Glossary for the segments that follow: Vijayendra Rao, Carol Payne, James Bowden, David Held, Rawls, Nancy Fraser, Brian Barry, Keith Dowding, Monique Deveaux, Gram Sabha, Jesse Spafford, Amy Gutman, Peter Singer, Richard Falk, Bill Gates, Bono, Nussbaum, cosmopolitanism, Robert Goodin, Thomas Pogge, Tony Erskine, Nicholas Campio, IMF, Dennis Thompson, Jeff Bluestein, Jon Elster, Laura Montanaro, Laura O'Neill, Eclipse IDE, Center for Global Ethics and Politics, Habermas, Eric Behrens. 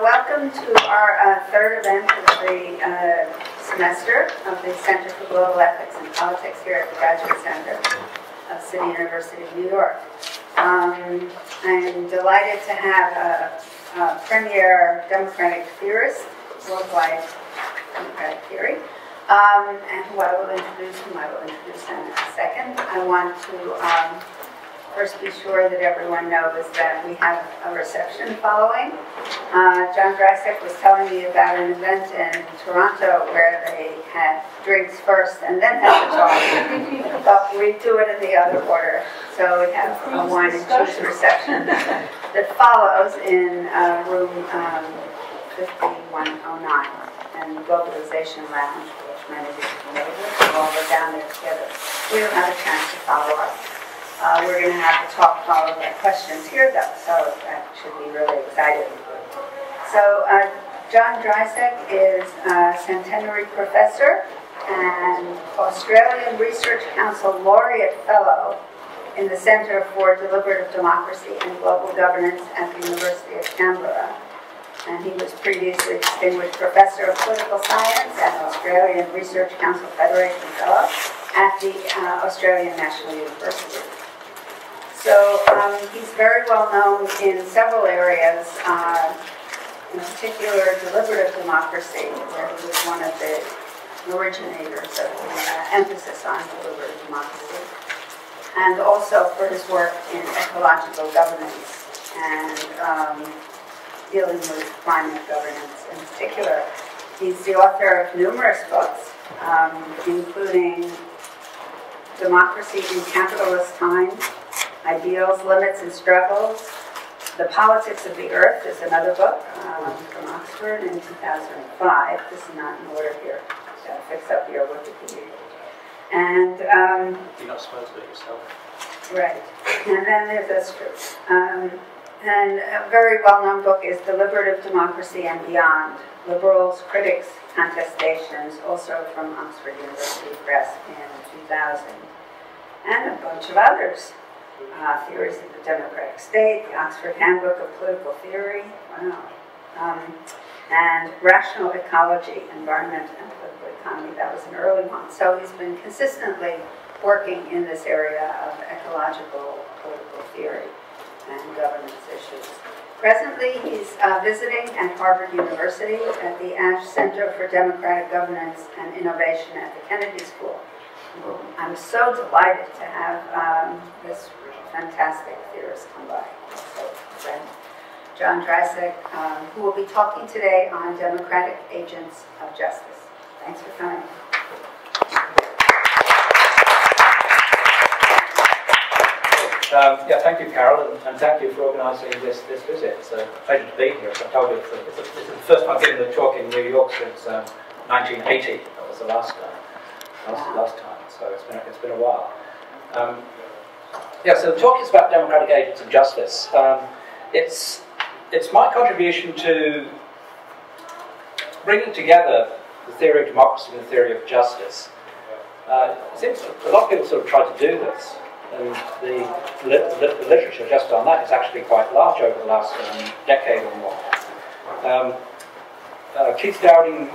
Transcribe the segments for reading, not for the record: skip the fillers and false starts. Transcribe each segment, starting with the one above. Welcome to our third event of the semester of the Center for Global Ethics and Politics here at the Graduate Center of City University of New York. I'm delighted to have a premier democratic theorist, worldwide democratic theory, and who I will introduce in a second. I want to first be sure that everyone knows that we have a reception following. John Dryzek was telling me about an event in Toronto where they had drinks first and then had the talk. But we do it in the other order. So we have a wine and cheese reception that follows in room 5109 and the Globalization Lounge, which many of you know, we'll all go down there together. We don't have a chance to follow up. We're going to have a talk followed by questions here, though, so that should be really exciting. So John Dryzek is a centenary professor and Australian Research Council Laureate Fellow in the Center for Deliberative Democracy and Global Governance at the University of Canberra. And he was previously Distinguished Professor of Political Science and Australian Research Council Federation Fellow at the Australian National University. So he's very well known in several areas, in particular deliberative democracy, where he was one of the originators of the emphasis on deliberative democracy, and also for his work in ecological governance and dealing with climate governance in particular. He's the author of numerous books, including Democracy in Capitalist Times, Ideals, Limits, and Struggles. The Politics of the Earth is another book from Oxford in 2005. This is not in order here. So fix up your Wikipedia. And you're not supposed to do it yourself. Right. And then there's this group. And a very well-known book is Deliberative Democracy and Beyond, Liberals, Critics, Contestations, also from Oxford University Press in 2000. And a bunch of others. Theories of the Democratic State, the Oxford Handbook of Political Theory, wow. And Rational Ecology, Environment and Political Economy, that was an early one. So he's been consistently working in this area of ecological political theory and governance issues. Presently, he's visiting at Harvard University at the Ashe Center for Democratic Governance and Innovation at the Kennedy School. I'm so delighted to have this fantastic theorist come by. So, John Dryzek, who will be talking today on democratic agents of justice. Thanks for coming. Yeah, thank you, Carol, and thank you for organising this visit. It's a pleasure to be here. As I told you, it's the first time I've given a talk in New York since 1980. That was the last time. So it's been a while. So the talk is about democratic agents of justice. It's my contribution to bringing together the theory of democracy and the theory of justice. It seems a lot of people sort of try to do this. And the literature just on that is actually quite large over the last decade or more. Keith Dowding,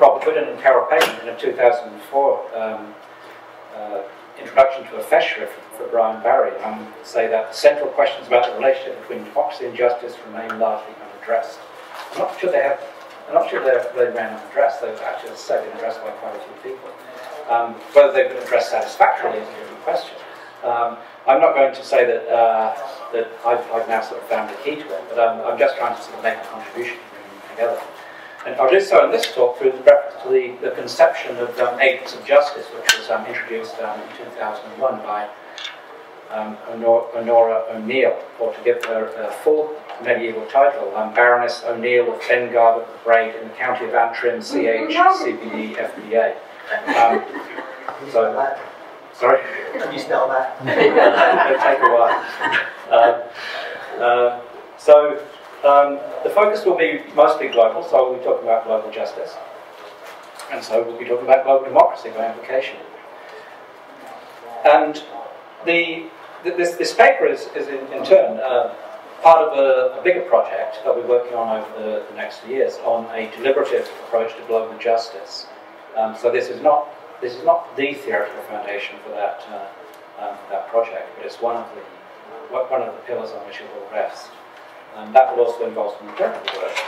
Robert Goodin and Carol Payne in a 2004 introduction to a Feshre for Brian Barry say that central questions about the relationship between democracy and justice remain largely unaddressed. I'm not sure they remain unaddressed. They've actually been addressed by quite a few people. Whether they've been addressed satisfactorily is a different question. I'm not going to say that that I've now sort of found the key to it, but I'm just trying to sort of make a contribution to bring them together. And I'll do so in this talk through the reference to the conception of agents of justice, which was introduced in 2001 by Laura O'Neill, or to give her a full medieval title, Baroness O'Neill of Glengarb at the Braid in the county of Antrim, CH, CBD, FBA. Can you spell that? Sorry? Can you spell that? It'll take a while. The focus will be mostly global, so we'll be talking about global justice. And so we'll be talking about global democracy by implication. And this paper is in turn part of a bigger project that we're working on over the next few years on a deliberative approach to global justice. So this is not the theoretical foundation for that project, but it's one of the pillars on which it will rest. And that will also involve some empirical work,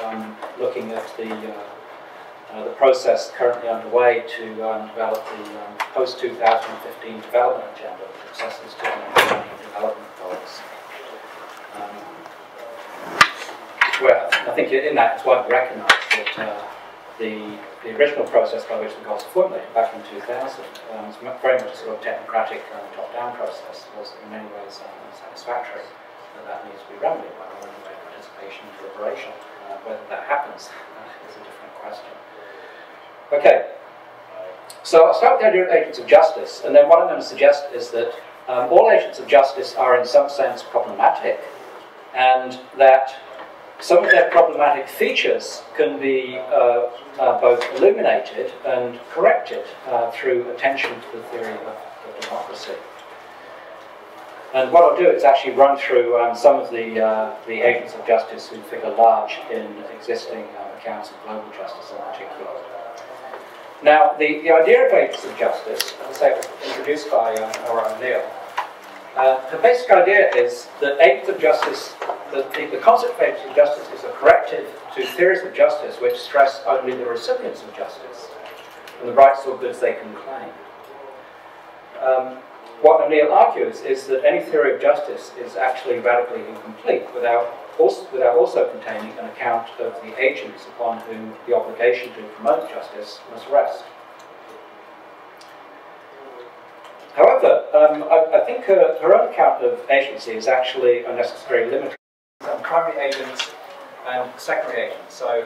looking at the process currently underway to develop the post-2015 development agenda, which assesses development goals. Well, I think in that it's widely recognised that the original process by which the goals were formulated back in 2000 was very much a sort of technocratic top-down process. It was in many ways unsatisfactory. That needs to be remedied by more innovative participation and deliberation. Whether that happens is a different question. Okay, so I'll start with the idea of agents of justice, and then what I'm going to suggest is that all agents of justice are in some sense problematic, and that some of their problematic features can be both illuminated and corrected through attention to the theory of democracy. And what I'll do is actually run through some of the agents of justice who figure large in existing accounts of global justice in particular. Now, the idea of agents of justice, as I say, was introduced by Laura O'Neill. The basic idea is that agents of justice, the concept of agents of justice is a corrective to theories of justice which stress only the recipients of justice and the rights or goods they can claim. What O'Neill argues is that any theory of justice is actually radically incomplete without also containing an account of the agents upon whom the obligation to promote justice must rest. However, I think her own account of agency is actually unnecessarily limited. Primary agents and secondary agents. So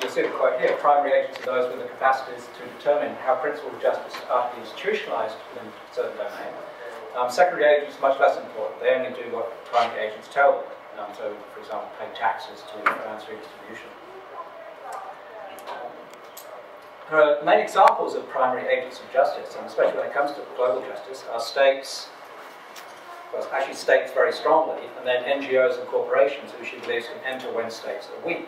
you'll see the quote here, primary agents are those with the capacities to determine how principles of justice are institutionalized within a certain domain. Secondary agents are much less important. They only do what primary agents tell them. So, for example, pay taxes to finance redistribution. There are many examples of primary agents of justice, and especially when it comes to global justice, are states, well, actually states very strongly, and then NGOs and corporations who she believes can enter when states are weak.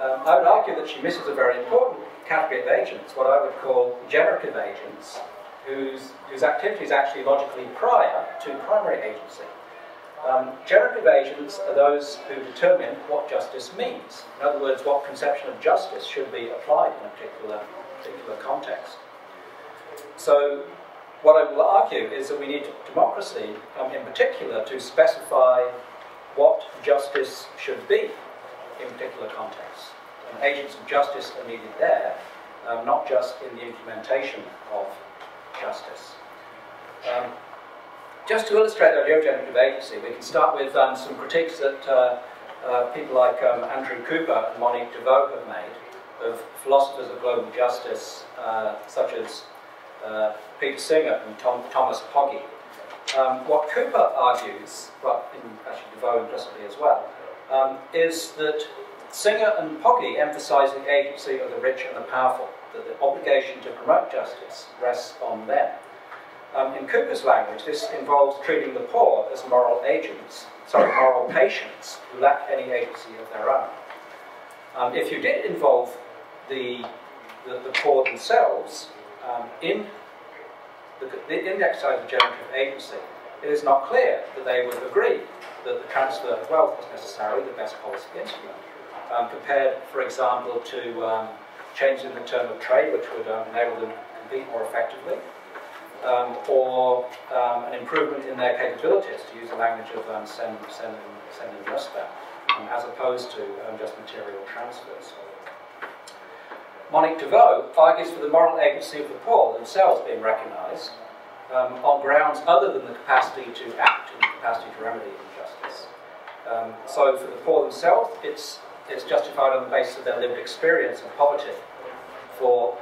I would argue that she misses a very important category of agents, what I would call generative agents, whose activity is actually logically prior to primary agency. Generative agents are those who determine what justice means. In other words, what conception of justice should be applied in a particular context. So, what I will argue is that we need democracy, in particular, to specify what justice should be in particular contexts. And agents of justice are needed there, not just in the implementation of justice. Just to illustrate the idea of generative agency, we can start with some critiques that people like Andrew Cooper and Monique Deveaux have made of philosophers of global justice, such as Peter Singer and Thomas Pogge. What Cooper argues, but actually Deveaux implicitly as well, is that Singer and Pogge emphasise the agency of the rich and the powerful, that the obligation to promote justice rests on them. In Cooper's language, this involves treating the poor as moral patients who lack any agency of their own. If you did involve the poor themselves in the exercise of generative agency, it is not clear that they would agree that the transfer of wealth is necessarily the best policy instrument, compared, for example, to changing the term of trade, which would enable them to compete more effectively, or an improvement in their capabilities, to use the language of Sen and Rostam, as opposed to just material transfers. Monique Deveaux argues for the moral agency of the poor themselves being recognised, on grounds other than the capacity to act and the capacity to remedy injustice. So for the poor themselves, it's justified on the basis of their lived experience of poverty. For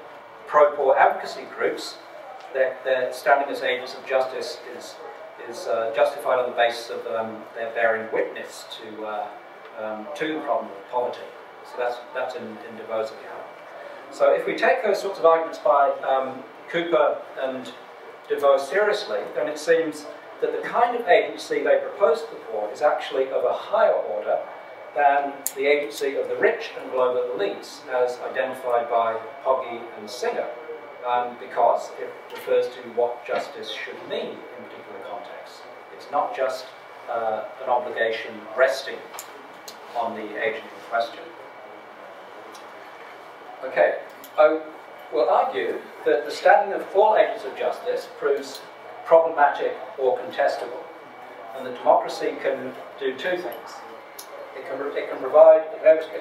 pro-poor advocacy groups, their standing as agents of justice is justified on the basis of their bearing witness to the problem of poverty. So that's in Deveaux's account. So if we take those sorts of arguments by Cooper and Deveaux seriously, then it seems that the kind of agency they propose to the poor is actually of a higher order than the agency of the rich and global elites, as identified by Pogge and Singer, because it refers to what justice should mean in particular contexts. It's not just an obligation resting on the agent in question. Okay, I will argue that the standing of all agents of justice proves problematic or contestable, and that democracy can do two things. It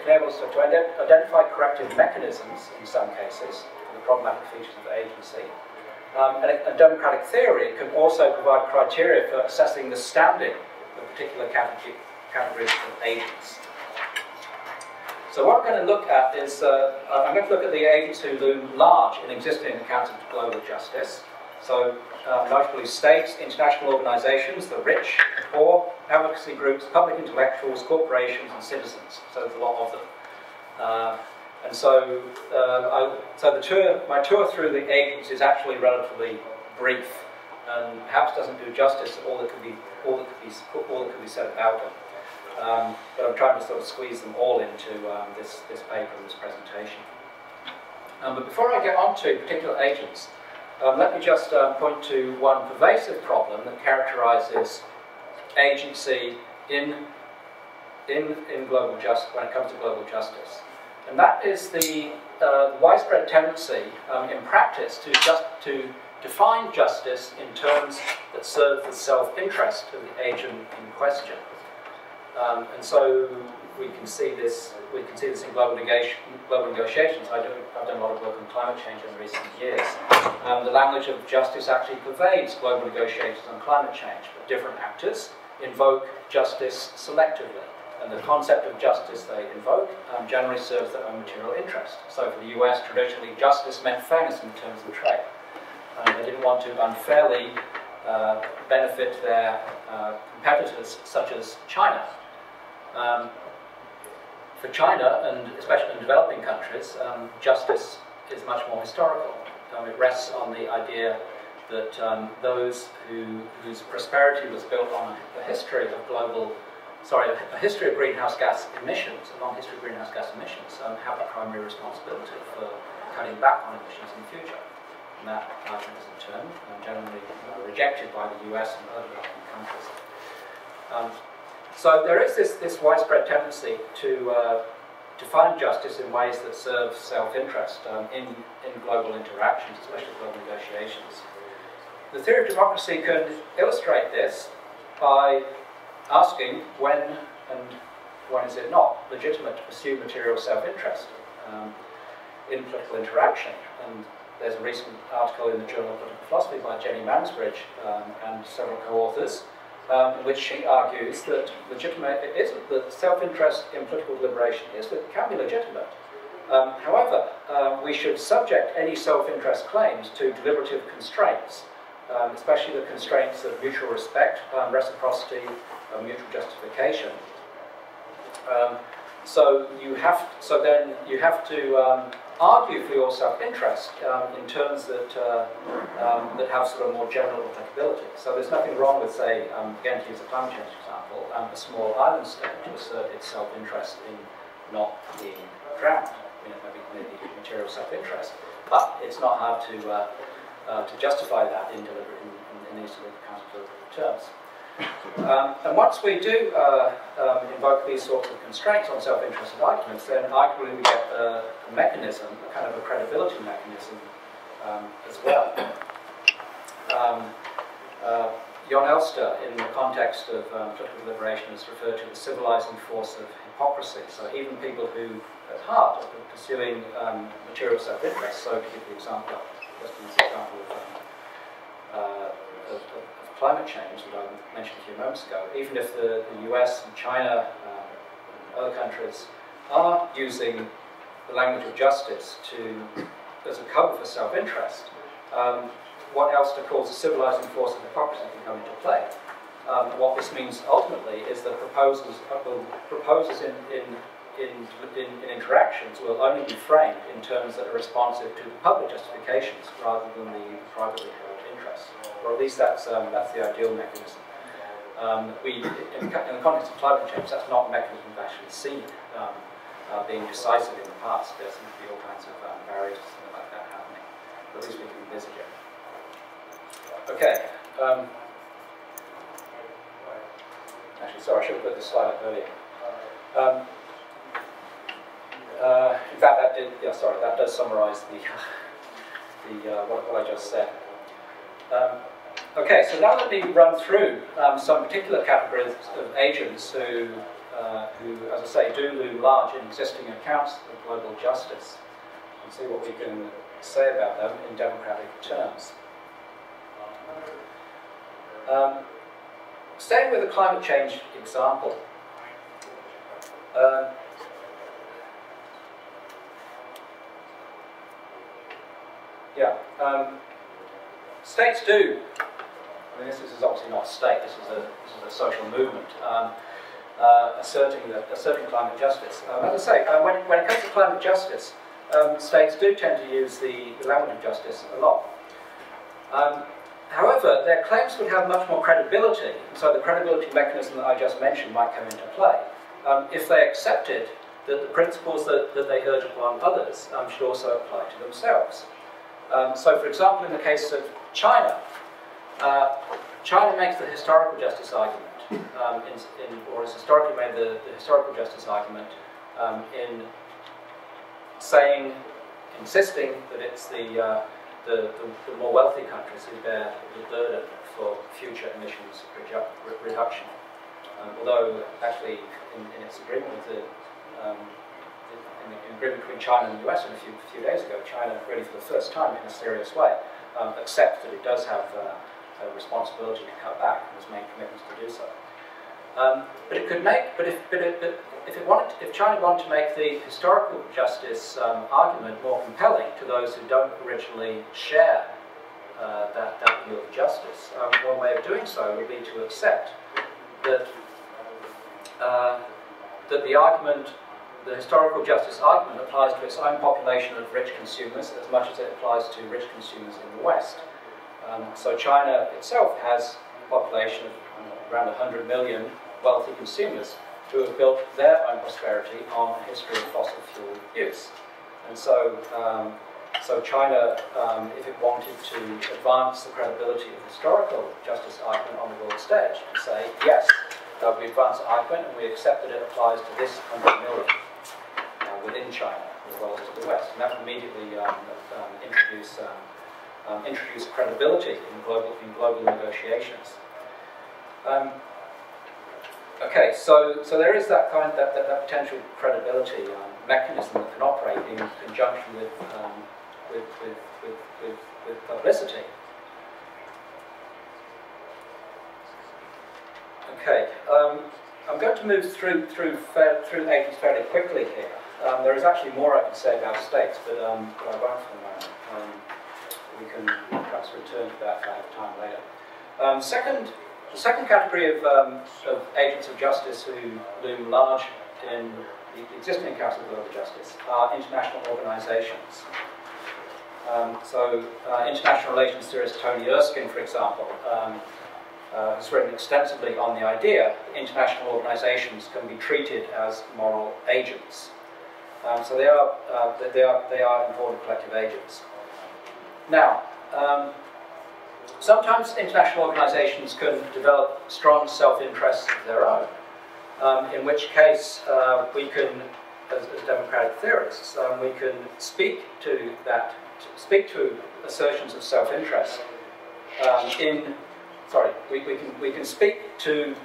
enables us to identify corrective mechanisms, in some cases, for the problematic features of the agency, and democratic theory can also provide criteria for assessing the standing of particular categories of agents. So what I'm going to look at is, I'm going to look at the agents who loom large in existing accounts of global justice. So, notably states, international organisations, the rich, the poor, advocacy groups, public intellectuals, corporations and citizens. So there's a lot of them. So my tour through the agents is actually relatively brief and perhaps doesn't do justice to all that could be said about them. But I'm trying to sort of squeeze them all into this paper and this presentation. But before I get on to particular agents, let me just point to one pervasive problem that characterises agency in global justice when it comes to global justice, and that is the widespread tendency in practice to define justice in terms that serve the self-interest of the agent in question, and so we can see this in global negotiations. I've done a lot of work on climate change in recent years. The language of justice actually pervades global negotiations on climate change, but different actors invoke justice selectively, and the concept of justice they invoke generally serves their own material interest. So for the US, traditionally justice meant fairness in terms of trade. They didn't want to unfairly benefit their competitors, such as China. For China, and especially in developing countries, justice is much more historical. It rests on the idea that those whose prosperity was built on a history of greenhouse gas emissions, a long history of greenhouse gas emissions, have the primary responsibility for cutting back on emissions in the future. And that argument is in turn generally rejected by the US and other developing countries. So there is this widespread tendency to define justice in ways that serve self-interest in global interactions, especially global negotiations. The theory of democracy can illustrate this by asking when is it not legitimate to pursue material self-interest in political interaction. And there's a recent article in the Journal of Political Philosophy by Jenny Mansbridge and several co-authors, in which she argues that self-interest in political deliberation can be legitimate. However, we should subject any self-interest claims to deliberative constraints, especially the constraints of mutual respect, reciprocity, and mutual justification. So then you have to argue for your self-interest in terms that that have sort of more general applicability. So there's nothing wrong with, say, again to use a climate change example, a small island state to assert its self-interest in not being drowned. I mean, maybe material self-interest, but it's not hard to justify that in these sort of kinds of terms. And once we do invoke these sorts of constraints on self-interested arguments, then arguably we get a mechanism, a kind of a credibility mechanism as well. Jon Elster, in the context of political liberation, is referred to the civilizing force of hypocrisy. So even people who, at heart, are pursuing material self-interest, so to give the example, just an example of climate change that I mentioned a few moments ago, even if the US and China and other countries are using the language of justice as a cover for self-interest, what Elster calls the civilizing force of hypocrisy can come into play. What this means ultimately is that proposals in interactions will only be framed in terms that are responsive to the public justifications rather than the privately held interests. progress, or at least that's the ideal mechanism. In the context of climate change, that's not a mechanism we've actually seen being decisive in the past. There seems to be all kinds of barriers to something like that happening, but at least we can envisage it. Okay. Actually, sorry, I should have put this slide up earlier. In fact, that did. Yeah, sorry, that does summarise the what I just said. Okay, so now let me run through some particular categories of agents who, as I say, do loom large in existing accounts of global justice, and see what we can say about them in democratic terms. Staying with the climate change example, states do. I mean, this is obviously not a state. This is a social movement asserting climate justice. As I say, when it comes to climate justice, states do tend to use the language of justice a lot. However, their claims would have much more credibility, and so the credibility mechanism that I just mentioned might come into play if they accepted that the principles that they urge upon others should also apply to themselves. So, for example, in the case of China, China makes the historical justice argument, or has historically made the historical justice argument in saying, insisting that it's the more wealthy countries who bear the burden for future emissions reduction. Although, actually, in its agreement with in the agreement between China and the US and a few days ago, China, really for the first time in a serious way, accepts that it does have a responsibility to cut back and has made commitments to do so. But if China wanted to make the historical justice argument more compelling to those who don't originally share that view of justice, one way of doing so would be to accept that that the argument, the historical justice argument, applies to its own population of rich consumers as much as it applies to rich consumers in the West. So China itself has a population of around 100 million wealthy consumers who have built their own prosperity on a history of fossil fuel use. And so, so China, if it wanted to advance the credibility of the historical justice argument on the world stage, could say, yes, we advance the argument and we accept that it applies to this 100 million within China as well as to the West. And that would immediately introduce credibility in global negotiations. Okay, so there is that kind of that potential credibility mechanism that can operate in conjunction with publicity. Okay, I'm going to move through agents fairly quickly here. There is actually more I can say about states, but I won't for the moment. We can perhaps return to that if I have time later. The second category of agents of justice who loom large in the existing accounts of global justice are international organisations. International relations theorist Tony Erskine, for example, has written extensively on the idea that international organisations can be treated as moral agents. So they are important collective agents. Now. Sometimes international organisations can develop strong self-interests of their own, in which case we can, as democratic theorists, we can speak to assertions of self-interest. We can speak to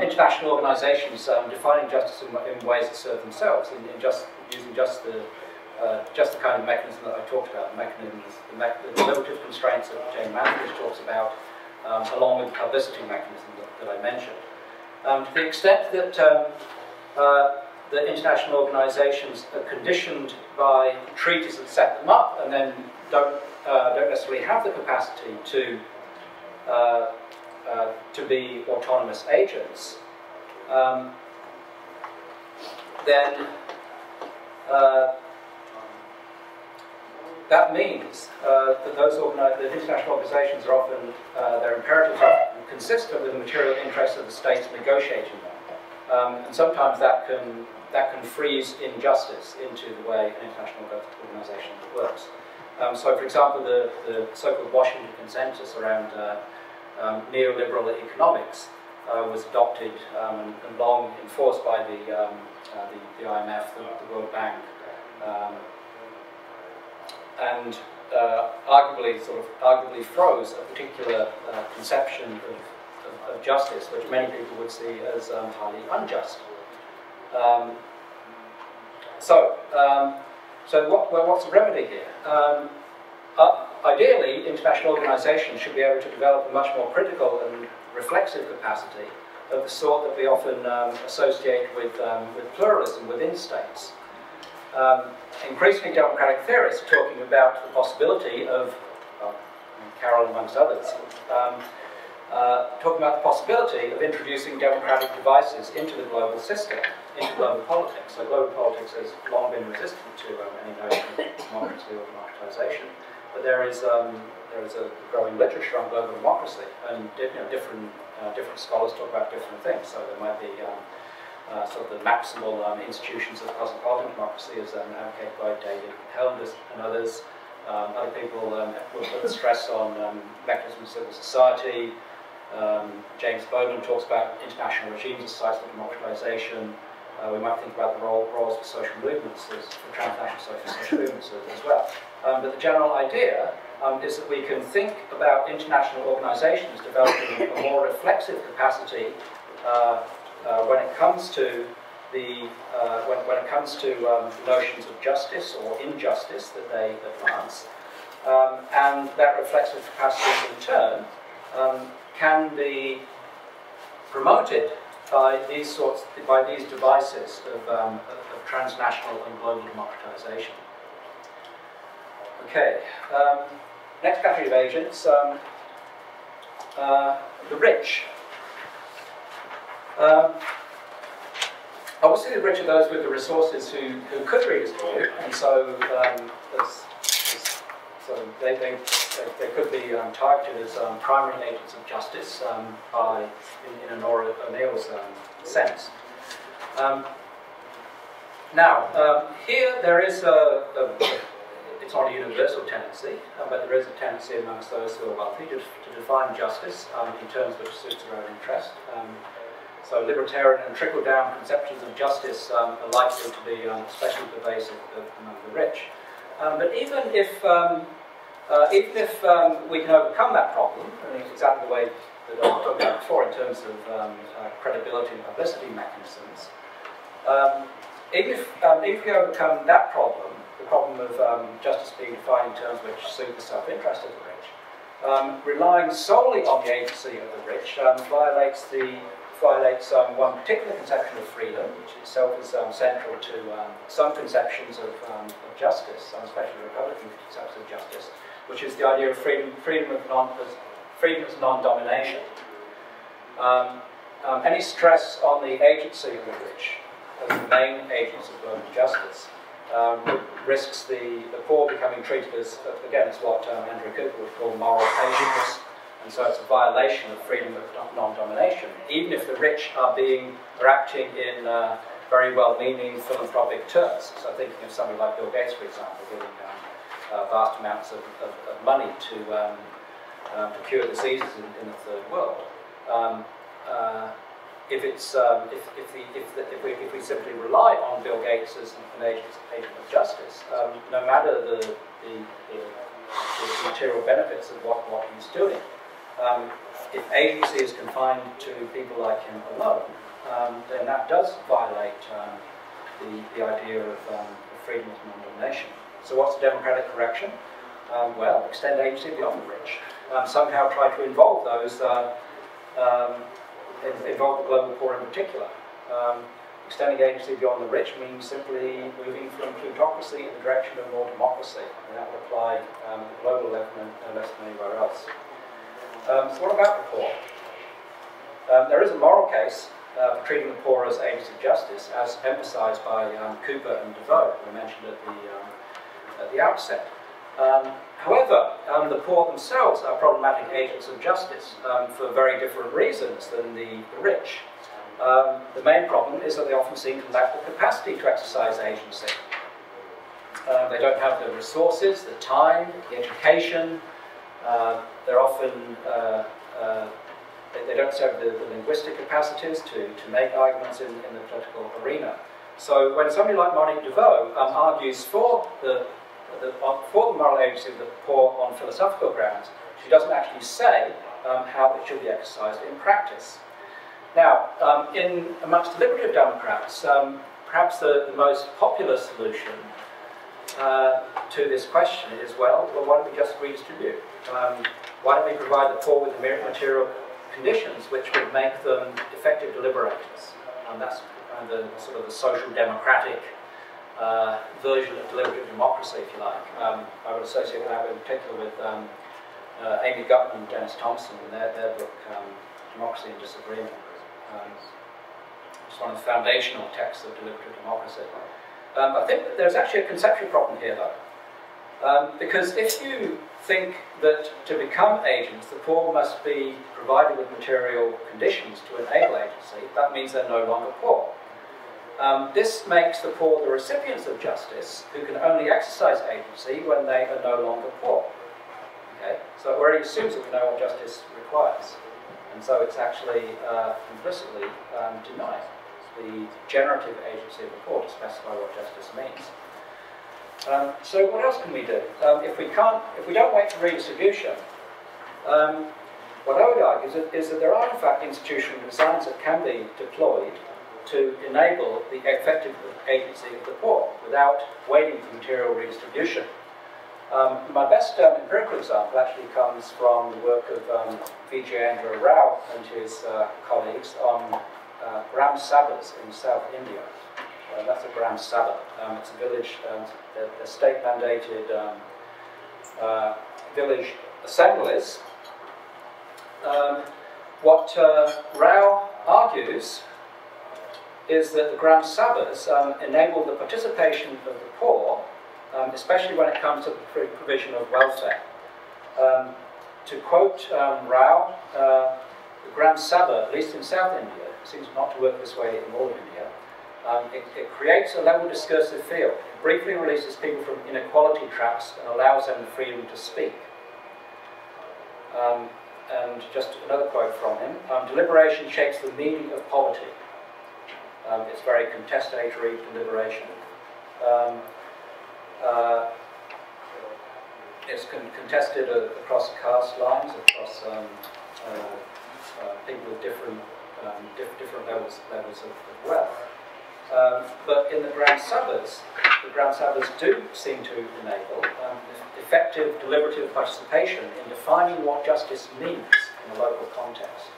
international organisations defining justice in ways that serve themselves, using just the kind of mechanism that I talked about, the deliberative constraints that Jenny Mansbridge talks about, along with the publicity mechanism that I mentioned. To the extent that the international organisations are conditioned by treaties that set them up and then don't necessarily have the capacity to be autonomous agents, then that means that that international organizations are often, their imperatives are consistent with the material interests of the states negotiating them. And sometimes that can freeze injustice into the way an international organization works. So, for example, the so-called Washington consensus around neoliberal economics was adopted and long enforced by the IMF, the World Bank, and arguably froze a particular conception of justice, which many people would see as highly unjust. So what's the remedy here? Ideally, international organisations should be able to develop a much more critical and reflexive capacity of the sort that we often associate with pluralism within states. Increasingly, democratic theorists are talking about the possibility of, well, Carol amongst others, talking about the possibility of introducing democratic devices into the global system, into global politics. So global politics has long been resistant to any notion of democracy or democratization, but there is a growing literature on global democracy, and different scholars talk about different things. So there might be sort of the maximal institutions of cosmopolitan democracy, as advocated by David Held and others. Other people will put stress on mechanisms of civil society. James Bowden talks about international regimes and societal democratization. We might think about the roles for social movements, for transnational social movements as well. But the general idea is that we can think about international organizations developing a more reflexive capacity when it comes to the notions of justice or injustice that they advance, and that reflexive capacity in turn can be promoted by these devices of transnational and global democratization. Okay, next category of agents, the rich. Obviously, the rich are those with the resources who could redistribute, and so they could be targeted as primary agents of justice by, in Laura O'Neill's sense. Here there is it's not a universal tendency, but there is a tendency amongst those who are wealthy to define justice in terms which suits their own interest. So libertarian and trickle-down conceptions of justice are likely to be especially pervasive among the rich. But even if we can overcome that problem, and it's exactly the way that I was talking about before in terms of credibility and publicity mechanisms, even if we overcome that problem, the problem of justice being defined in terms which suit the self-interest of the rich, relying solely on the agency of the rich violates one particular conception of freedom, which itself is central to some conceptions of justice, especially Republican conceptions of justice, which is the idea of freedom as non-domination. Any stress on the agency of the rich, as the main agents of global justice, risks the poor becoming treated as, again, as what Andrew Cooper would call moral agents. And so it's a violation of freedom of non-domination, even if the rich are acting in very well-meaning philanthropic terms. So thinking of somebody like Bill Gates, for example, giving vast amounts of money to cure diseases in the third world. If we simply rely on Bill Gates as an agent of justice, no matter the material benefits of what he's doing. If agency is confined to people like him alone, then that does violate the idea of freedom of non-domination. So what's the democratic correction? Well, extend agency beyond the rich. Somehow try to involve those, involve the global poor in particular. Extending agency beyond the rich means simply moving from plutocracy in the direction of more democracy, and that would apply at the global level no less than anywhere else. So what about the poor? There is a moral case for treating the poor as agents of justice, as emphasised by Cooper and Deveaux, who I mentioned at the outset. However, the poor themselves are problematic agents of justice for very different reasons than the rich. The main problem is that they often seem to lack the capacity to exercise agency. They don't have the resources, the time, the education. They're often, they don't have the linguistic capacities to make arguments in the political arena. So when somebody like Monique Deveaux argues for the moral agency of the poor on philosophical grounds, she doesn't actually say how it should be exercised in practice. Now, in amongst deliberative Democrats, perhaps the most popular solution to this question is, well, why don't we just redistribute? Why don't we provide the poor with the material conditions which would make them effective deliberators? And that's the social democratic version of deliberative democracy, if you like. I would associate that in particular with Amy Gutman and Dennis Thompson and their book, Democracy and Disagreement. It's one of the foundational texts of deliberative democracy. I think that there's actually a conceptual problem here, though. Because if you think that to become agents, the poor must be provided with material conditions to enable agency, that means they're no longer poor. This makes the poor the recipients of justice who can only exercise agency when they are no longer poor. Okay? So it already assumes that we know what justice requires. And so it's actually implicitly denied the generative agency of the poor to specify what justice means. So what else can we do? If we don't wait for redistribution, what I would argue is that there are in fact institutional designs that can be deployed to enable the effective agency of the poor without waiting for material redistribution. My best empirical example actually comes from the work of Vijayendra Rao and his colleagues on Gram Sabhas in South India. That's a Gram Sabha. It's a village, a state-mandated village assemblies. What Rao argues is that the Gram Sabhas enable the participation of the poor, especially when it comes to the provision of welfare. To quote Rao, the Gram Sabha, at least in South India, seems not to work this way in all of India. It creates a level discursive field. It briefly releases people from inequality traps and allows them the freedom to speak. And just another quote from him, deliberation shapes the meaning of poverty. It's very contestatory deliberation. It's contested across caste lines, across people with different levels of wealth. But in the Gram Sabhas, do seem to enable effective deliberative participation in defining what justice means in a local context.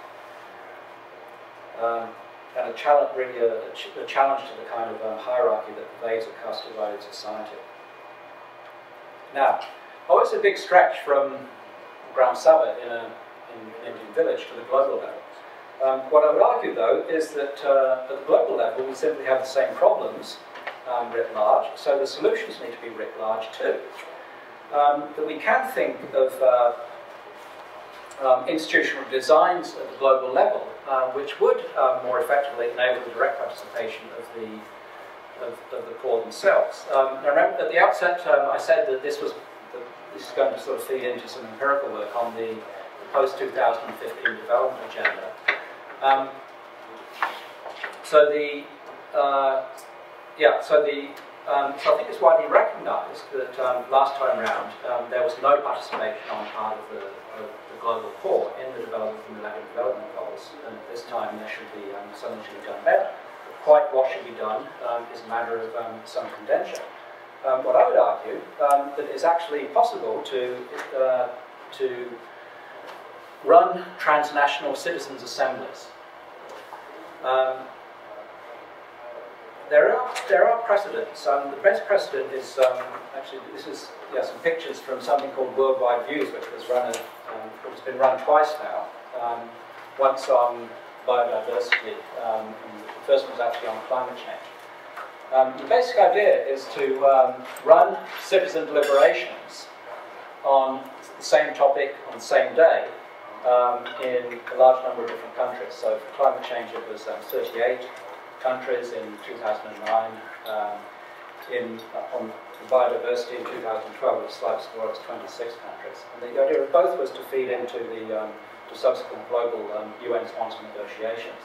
And a challenge to the kind of hierarchy that pervades a caste-divided society. Now, always a big stretch from Gram Sabha in an Indian village to the global level. What I would argue, though, is that at the global level we simply have the same problems writ large, so the solutions need to be writ large too. That we can think of institutional designs at the global level, which would more effectively enable the direct participation of the poor themselves. Now remember, at the outset I said that this is going to sort of feed into some empirical work on the post-2015 development agenda. So I think it's widely recognised that last time round there was no participation on the part of the global poor in the development of the Millennium Development Goals, and this time there should be something should be done better. But quite what should be done is a matter of some conjecture. What I would argue that it's actually possible to run transnational citizens' assemblies. There are precedents. The best precedent is actually some pictures from something called Worldwide Views, which was run it's been run twice now. Once on biodiversity, and the first one was actually on climate change. The basic idea is to run citizen deliberations on the same topic on the same day in a large number of different countries. So for climate change it was 38 countries in 2009, on biodiversity in 2012 it was more 26 countries. And the idea of both was to feed into the subsequent global UN sponsor negotiations.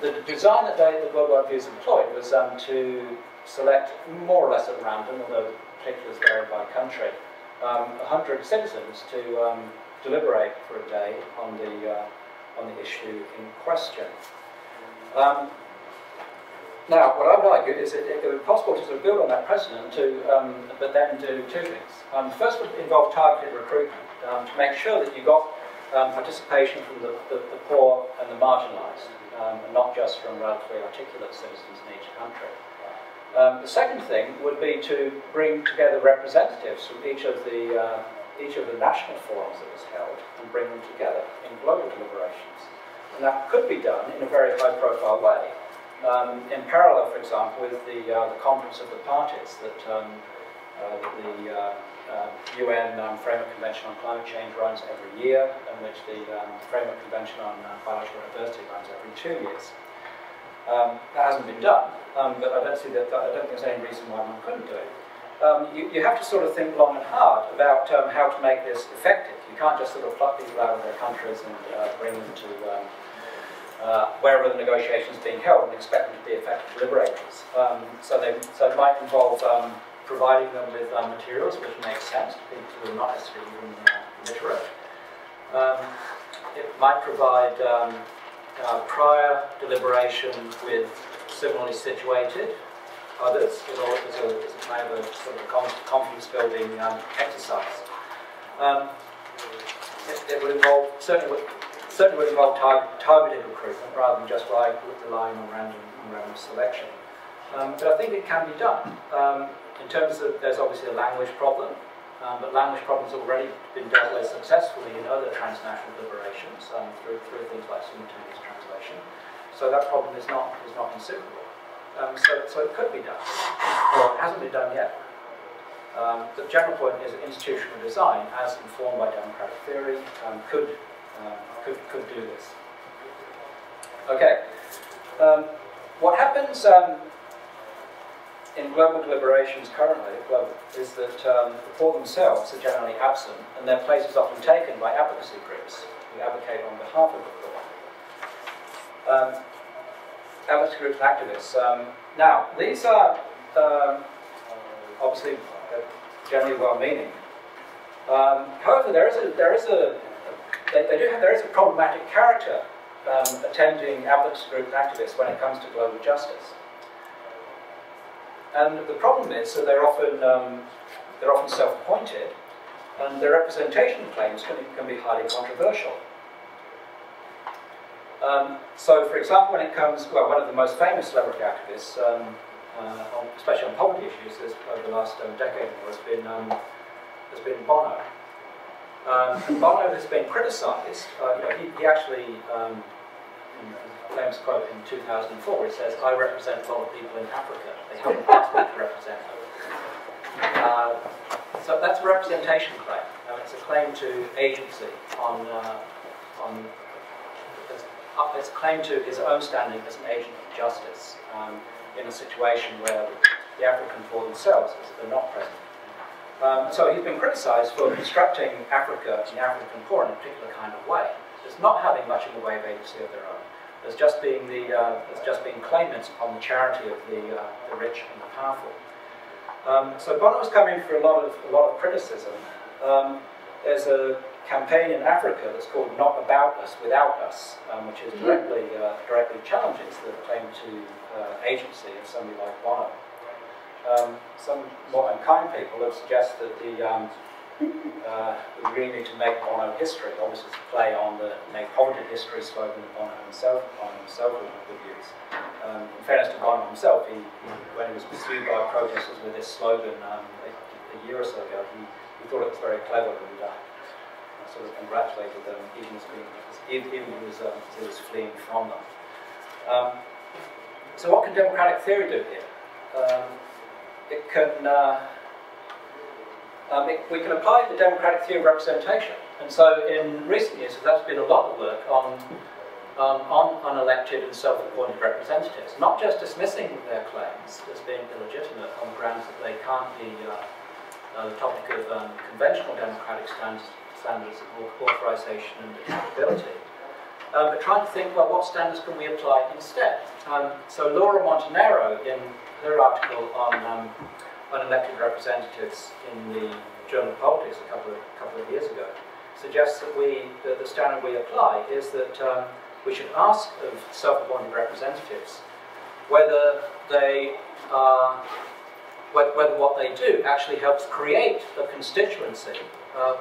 The design that the Worldwide Views employed was to select more or less at random, although particulars vary by country, 100 citizens to deliberate for a day on the issue in question. Now, what I've argued is that it would be possible to sort of build on that precedent, but then do two things. The first would involve targeted recruitment to make sure that you got participation from the poor and the marginalised, and not just from relatively articulate citizens in each country. The second thing would be to bring together representatives from each of the national forums that was held and bring them together in global deliberations. And that could be done in a very high-profile way. In parallel, for example, with the Conference of the Parties that the UN Framework Convention on Climate Change runs every year, and which the Framework Convention on Biological Diversity runs every 2 years. That hasn't been done, but I don't see that. I don't think there's any reason why one couldn't do it. You have to sort of think long and hard about how to make this effective. You can't just sort of pluck people out of their countries and bring them to wherever the negotiations being held and expect them to be effective liberators. So it might involve providing them with materials which makes sense to people who are not necessarily literate. It might provide prior deliberation with similarly situated others, as a kind of a sort of confidence building exercise. It would involve certainly would involve targeted recruitment rather than just relying on random selection. But I think it can be done. In terms of, there's obviously a language problem, but language problems have already been dealt with successfully in other transnational deliberations through things like simultaneous translation. So that problem is not insuperable. So it could be done. Well, it hasn't been done yet. The general point is that institutional design, as informed by democratic theory, could do this. Okay. What happens in global deliberations currently is that the poor themselves are generally absent, and their place is often taken by advocacy groups who advocate on behalf of the poor. Advocacy groups and activists. Now, these are obviously generally well-meaning. However, there is a problematic character attending advocacy group and activists when it comes to global justice. And the problem is that they're often self-appointed, and their representation claims can be highly controversial. So, for example, when it comes, well, one of the most famous celebrity activists, especially on poverty issues, over the last decade or more, has been Bono. And Bono has been criticised. He actually in a famous quote in 2004, where he says, "I represent a lot of people in Africa. They haven't asked me to represent them." So that's a representation claim. It's a claim to agency it's a claim to his own standing as an agent of justice in a situation where the African poor themselves are not present. So he's been criticised for constructing Africa and African poor in a particular kind of way. It's not having much in the way of agency of their own. It's just being claimants upon the charity of the rich and the powerful. So Bono was coming for a lot of criticism. There's a campaign in Africa that's called "Not About Us, Without Us," which is directly challenges the claim to agency of somebody like Bono. Some more unkind people have suggested that we really need to make Bono history. Obviously, it's a play on the "Make Poverty History" slogan that Bono himself would use. In fairness to Bono himself, when he was pursued by protesters with this slogan a year or so ago, he thought it was very clever when he died. Sort of congratulated them, even as he was fleeing from them. So, what can democratic theory do here? It can we can apply the democratic theory of representation. And so in recent years, there's been a lot of work on unelected and self-appointed representatives, not just dismissing their claims as being illegitimate on the grounds that they can't be the topic of conventional democratic standards of authorization and accountability, but trying to think, well, what standards can we apply instead? So Laura Montanaro, in her article on unelected representatives in the Journal of Politics a couple of years ago, suggests that the standard we apply is that we should ask of self-appointed representatives whether they are, whether what they do actually helps create a constituency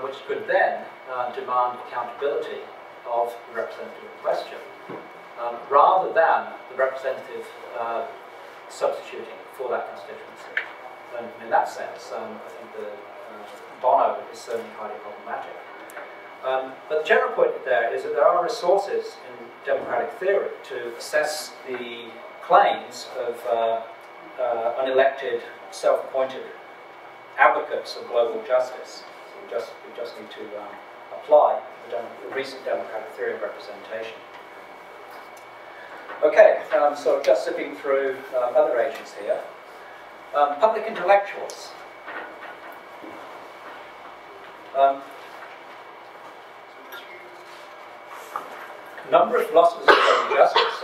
which could then demand accountability of the representative in question, rather than the representative substituting for that constituency. And in that sense, I think the Bono is certainly highly problematic. But the general point there is that there are resources in democratic theory to assess the claims of unelected, self-appointed advocates of global justice. So we just need to apply the recent democratic theory of representation. Okay, so just zipping through other agents here. Public intellectuals. A number of philosophers of global justice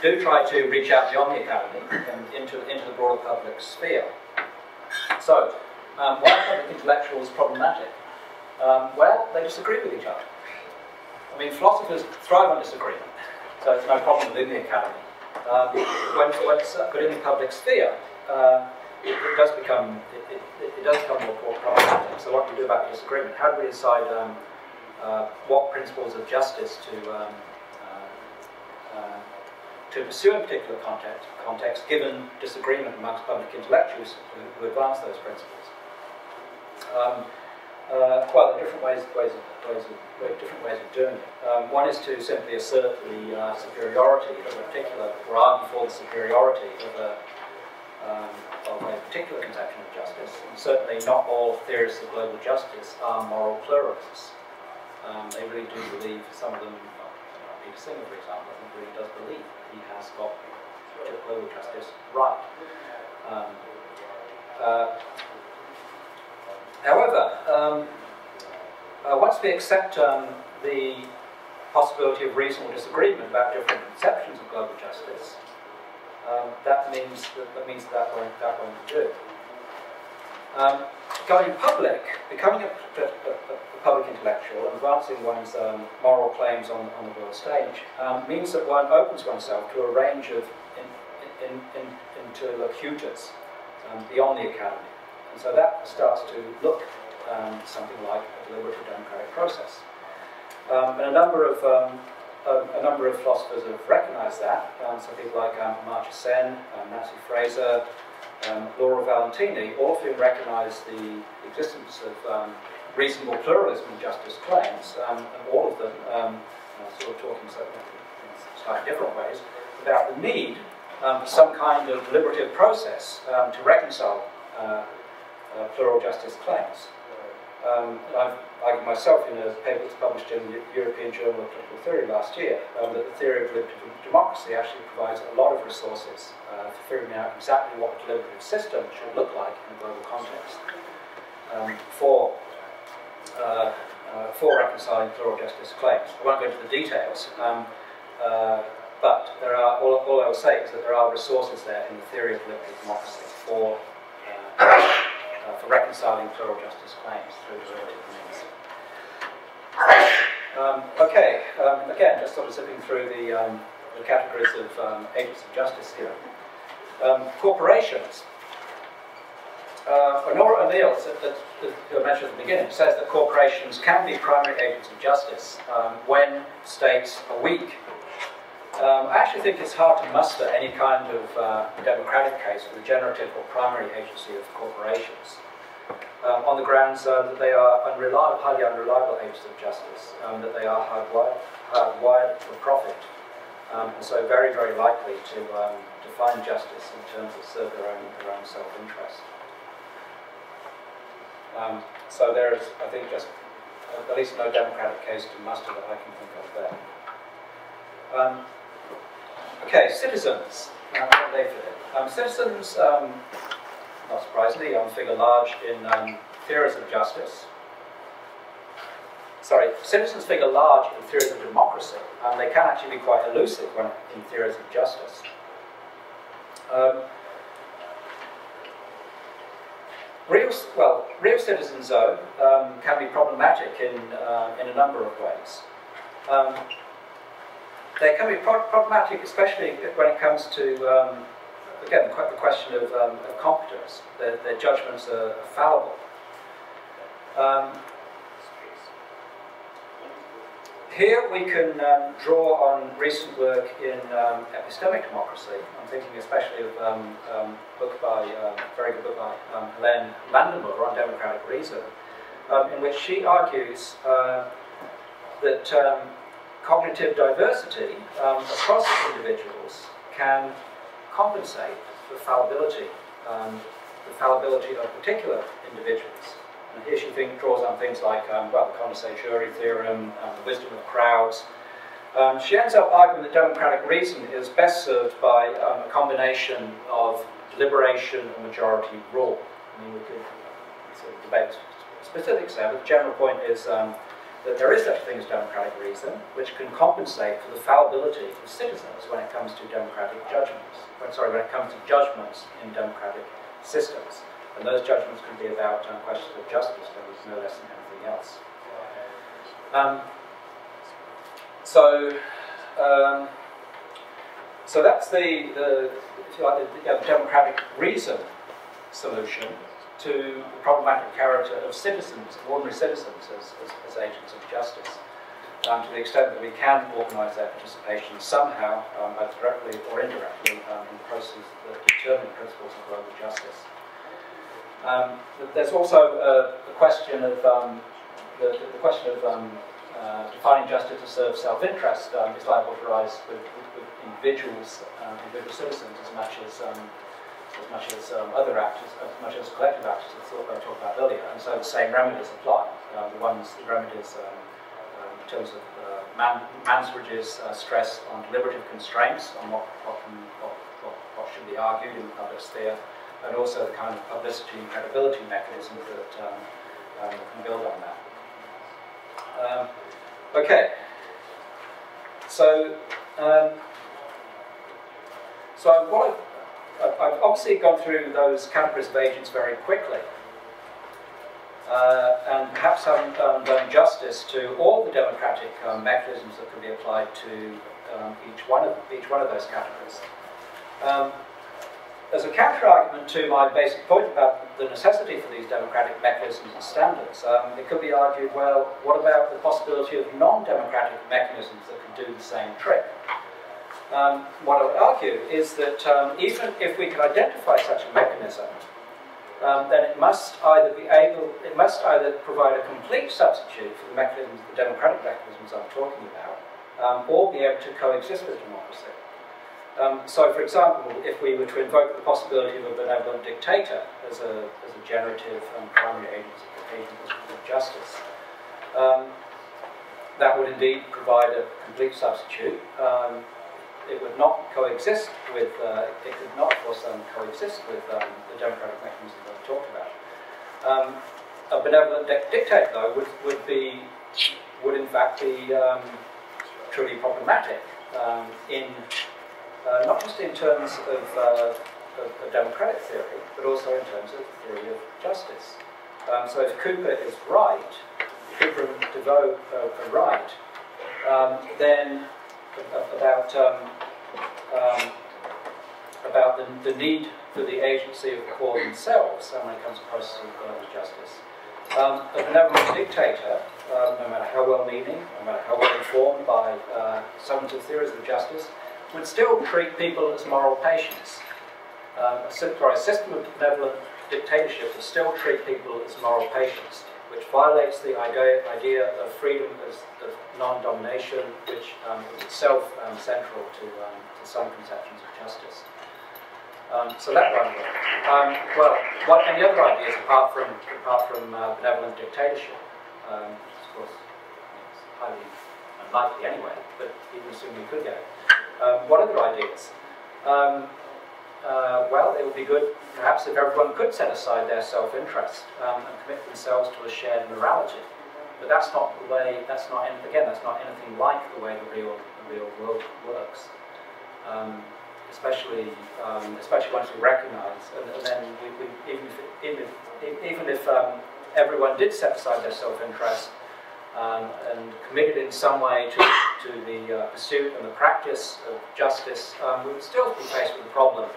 do try to reach out beyond the academy and into the broader public sphere. So, why are public intellectuals problematic? Well, they disagree with each other. I mean, philosophers thrive on disagreement, so it's no problem within the academy. But in the public sphere, it does become more problematic. So, what do we do about disagreement? How do we decide what principles of justice to pursue in particular context, given disagreement amongst public intellectuals who advance those principles? Well, there are different ways of doing it. One is to simply assert the superiority of a particular, or argue for the superiority of a particular conception of justice. And certainly not all theorists of global justice are moral pluralists. They really do believe, some of them, Peter Singer, for example, I think really does believe that he has got global justice right. However, once we accept the possibility of reasonable disagreement about different conceptions of global justice, that won't do. Going public, becoming a public intellectual, advancing one's moral claims on the world stage, means that one opens oneself to a range of interlocutors beyond the academy. And so that starts to look something like a deliberative democratic process. And a number of philosophers have recognized that, so people like Amartya Sen, Nancy Fraser, Laura Valentini, all of whom recognise the existence of reasonable pluralism in justice claims, and all of them sort of talking in slightly different ways about the need for some kind of deliberative process to reconcile plural justice claims. I've argued myself in a paper that's published in the European Journal of Political Theory last year that the theory of deliberative democracy actually provides a lot of resources for figuring out exactly what a deliberative system should look like in a global context for reconciling plural justice claims. I won't go into the details, but there are, all I will say is that there are resources there in the theory of deliberative democracy for reconciling plural justice claims through deliberative means. Okay, again, just sort of zipping through the categories of agents of justice here. Corporations. Laura O'Neill, who I mentioned at the beginning, says that corporations can be primary agents of justice when states are weak. I actually think it's hard to muster any kind of democratic case for the generative or primary agency of corporations, on the grounds that they are highly unreliable agents of justice, that they are hardwired for profit, and so very, very likely to find justice in terms of serve their own self-interest. So there is, I think, just at least no democratic case to muster that I can think of there. Okay, citizens. What they fit. Citizens, not surprisingly, figure large in theories of justice. Sorry, citizens figure large in theories of democracy, and they can actually be quite elusive when in theories of justice. Real citizens, though, can be problematic in a number of ways. They can be problematic, especially when it comes to, again, the question of competence. Their judgments are fallible. Here we can draw on recent work in epistemic democracy. I'm thinking especially of a very good book by Hélène Landemore on democratic reason, in which she argues that cognitive diversity across individuals can compensate for the fallibility of particular individuals. And here she draws on things like the Condorcet Theorem, the wisdom of crowds. She ends up arguing that democratic reason is best served by a combination of deliberation and majority rule. I mean, we could sort of debate specifics there, but the general point is that there is such a thing as democratic reason, which can compensate for the fallibility of citizens when it comes to democratic judgments. Sorry, when it comes to judgments in democratic systems. And those judgments can be about questions of justice, no less than anything else. So that's the democratic reason solution to the problematic character of citizens, ordinary citizens, as agents of justice, to the extent that we can organise their participation somehow, both directly or indirectly, in processes that determine principles of global justice. There's also the question of defining justice to serve self-interest is liable to rise with individuals, individual citizens, as much as other actors, as much as collective actors, as I talked about earlier. And so the same remedies apply. In terms of Mansbridge's stress on deliberative constraints on what should be argued in the public sphere, and also the kind of publicity and credibility mechanisms that can build on that. Okay, so I've obviously gone through those categories of agents very quickly, and perhaps haven't done justice to all the democratic mechanisms that can be applied to each one of those categories. As a counter-argument to my basic point about the necessity for these democratic mechanisms and standards, it could be argued, well, what about the possibility of non-democratic mechanisms that can do the same trick? What I would argue is that even if we can identify such a mechanism, then it must either provide a complete substitute for the mechanisms, the democratic mechanisms I'm talking about, or be able to coexist with democracy. So, for example, if we were to invoke the possibility of a benevolent dictator as a generative primary agent of justice, that would indeed provide a complete substitute. It would not coexist with, it could not, of course, coexist with the democratic mechanism that I talked about. A benevolent dictator, though, would in fact be truly problematic not just in terms of democratic theory, but also in terms of the theory of justice. So if Cooper is right, Cooper and Deveaux are right, then about the need for the agency of the core themselves when it comes to processes of global justice. A benevolent dictator, no matter how well-meaning, no matter how well-informed by substantive theories of justice, would still treat people as moral patients. A system of benevolent dictatorship would still treat people as moral patients, which violates the idea of freedom of non-domination, which is itself central to some conceptions of justice. So that one worked. Well, what any other ideas apart from benevolent dictatorship? Of course, it's highly unlikely anyway. But even assuming we could go, what other ideas? Well, it would be good, perhaps, if everyone could set aside their self-interest and commit themselves to a shared morality. But that's not the way. That's not anything like the way the real world works. Especially once we recognise, and then we, even if everyone did set aside their self-interest and committed in some way to the pursuit and the practice of justice, we would still be faced with the problem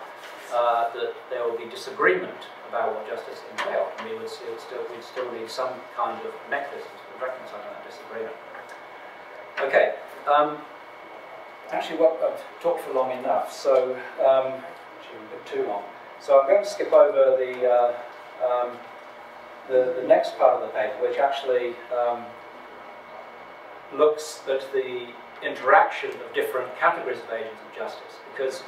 that there will be disagreement about what justice entailed, and we'd still need some kind of mechanism to reconcile that disagreement. Okay. Actually, I've talked for long enough, so shouldn't be too long. So I'm going to skip over the next part of the paper, which actually looks at the interaction of different categories of agents of justice, because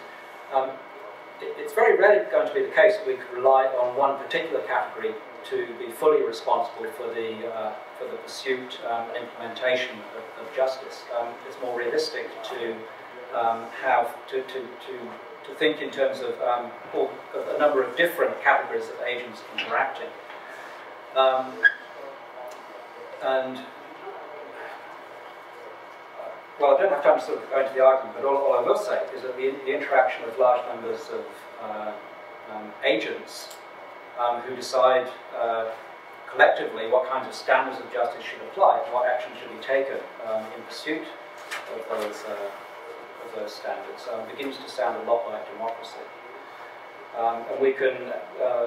it's very rarely going to be the case that we could rely on one particular category to be fully responsible for the pursuit and implementation of justice. It's more realistic to think in terms of a number of different categories of agents interacting. Well, I don't have time to sort of go into the argument, but all I will say is that the interaction of large numbers of agents who decide collectively what kinds of standards of justice should apply and what action should be taken in pursuit of those standards begins to sound a lot like democracy. And we can,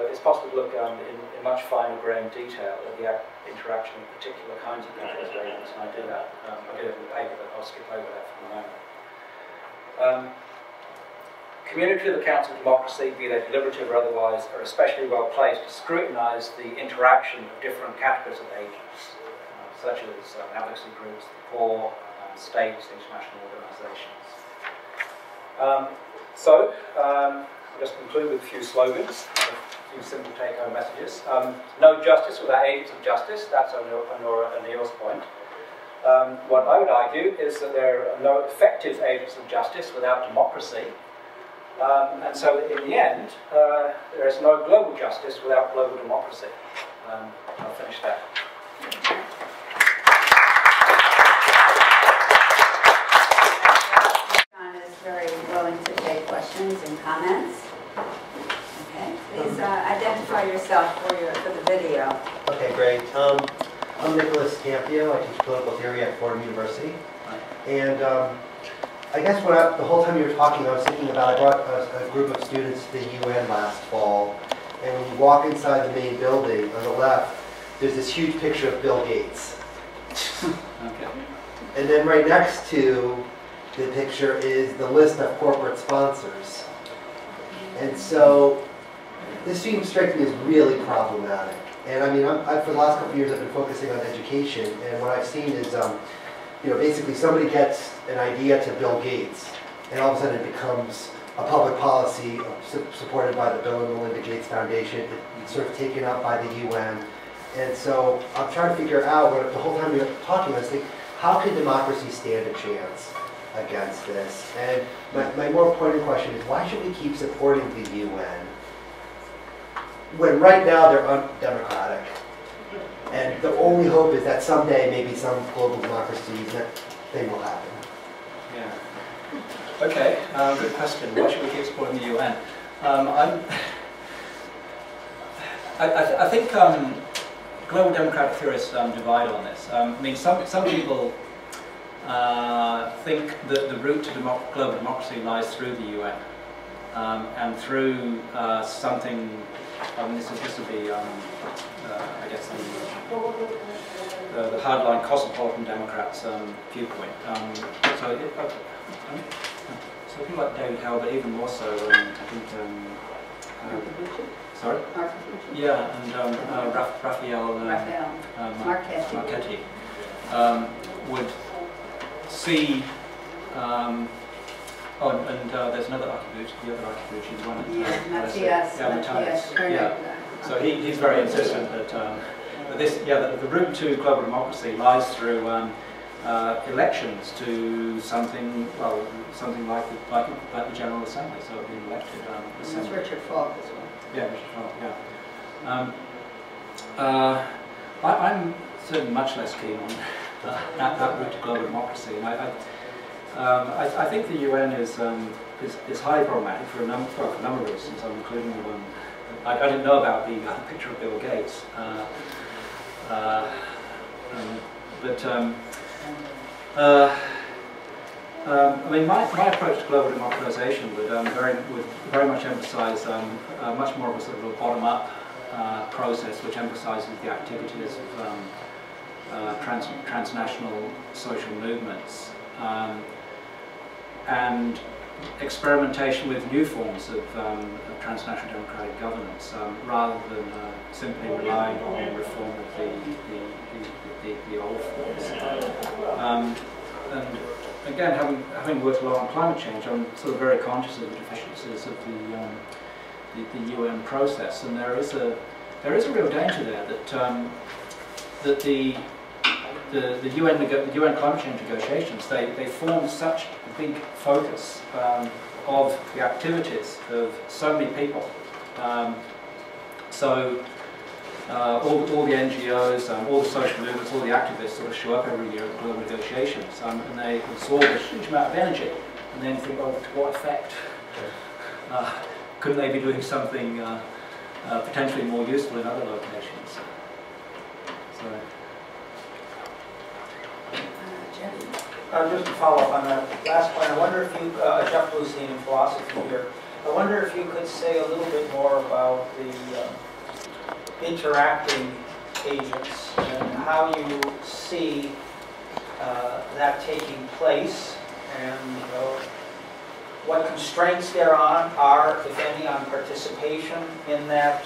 it's possible to look in much finer-grained detail at the interaction of particular kinds of agents, and I do that. I do it in the paper, but I'll skip over that for the moment. Communitative accounts of democracy, be they deliberative or otherwise, are especially well placed to scrutinise the interaction of different categories of agents, such as advocacy groups, the poor, states, international organisations. I'll just conclude with a few slogans, a few simple take-home messages. No justice without agents of justice, that's Laura O'Neill's point. What I would argue is that there are no effective agents of justice without democracy. And so, in the end, there is no global justice without global democracy. I'll finish that. John is very willing to take questions and comments. Okay, please identify yourself for the video. Okay, great. I'm Nicholas Campio. I teach political theory at Fordham University, and. I guess the whole time you were talking, I was thinking about, I brought a group of students to the UN last fall, and when you walk inside the main building, on the left, there's this huge picture of Bill Gates. Okay. And then right next to the picture is the list of corporate sponsors. And so, this seems striking as really problematic. And I mean, for the last couple of years, I've been focusing on education, and what I've seen is, you know, basically somebody gets an idea to Bill Gates, and all of a sudden it becomes a public policy supported by the Bill and Melinda Gates Foundation. It's sort of taken up by the UN. And so I'm trying to figure out, the whole time we were talking, I was thinking, how can democracy stand a chance against this? And my more pointed question is, why should we keep supporting the UN when right now they're undemocratic? And the only hope is that someday, maybe some global democracy, that thing will happen. Yeah. Okay, good question. Why should we keep supporting the UN? I think global democratic theorists divide on this. I mean, some people think that the route to global democracy lies through the UN and through something. This would be, I guess, the hardline cosmopolitan Democrats' viewpoint. So people like David Held, but even more so, I think. Sorry. Yeah, and Raphael Marchetti would see Oh, and there's another archibuge, the other archibuge is one. Amartya Sen. So he's very insistent that the route to global democracy lies through elections to something, well, something like the General Assembly, so it would be elected. That's Richard Falk as well. Yeah, Richard Falk, yeah. I'm certainly much less keen on that route to global democracy, and I think the UN is highly problematic for a number of reasons, including the one I didn't know about, the picture of Bill Gates. I mean, my approach to global democratization would very much emphasize much more of a sort of bottom-up process, which emphasizes the activities of transnational social movements. And experimentation with new forms of transnational democratic governance, rather than simply relying on reform of the old forms. And again, having worked a lot on climate change, I'm sort of very conscious of the deficiencies of the UN process, and there is a real danger there that the UN climate change negotiations, they form such a big focus of the activities of so many people. All the NGOs, all the social movements, all the activists sort of show up every year at global negotiations, and they absorb a huge amount of energy, and then think, oh, to what effect? Couldn't they be doing something potentially more useful in other locations? So. Just to follow up on that last point, I wonder if you, Jeff Bluestein in philosophy here, I wonder if you could say a little bit more about the interacting agents and how you see that taking place, and what constraints thereon are, if any, on participation in that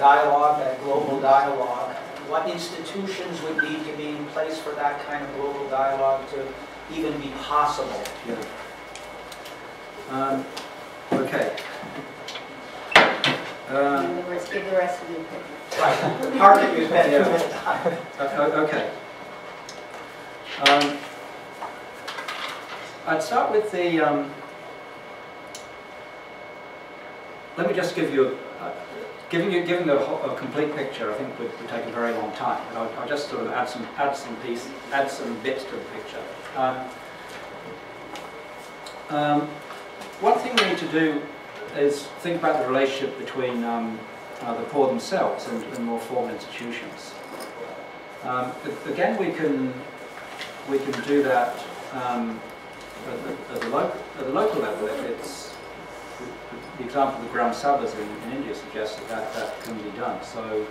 dialogue, that global dialogue. What institutions would need to be in place for that kind of global dialogue to even be possible? Yeah. Okay. In other words, give the rest of you a right. Target you spend 2 minutes on. Okay. I'd start with the... let me just give you... Giving a complete picture, I think, would take a very long time. And I'll just sort of add some bits to the picture. One thing we need to do is think about the relationship between the poor themselves and more formal institutions. Again, we can do that at the local level. The example of the Gram Sabhas in India suggests that can be done. So,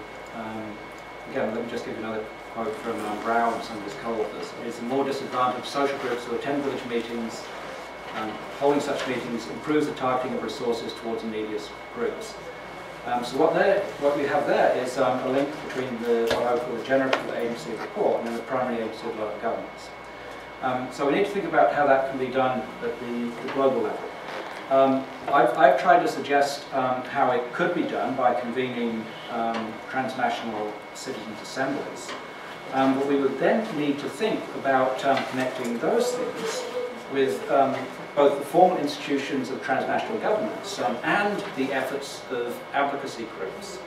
again, let me just give you another quote from Rao and some of his co-authors. It's the more disadvantaged social groups who attend village meetings. Holding such meetings improves the targeting of resources towards immediate groups. So what we have there is a link between what I would call the general agency of the poor and the primary agency of local governments. So we need to think about how that can be done at the global level. I've tried to suggest how it could be done by convening transnational citizens' assemblies, but we would then need to think about connecting those things with both the formal institutions of transnational governments and the efforts of advocacy groups.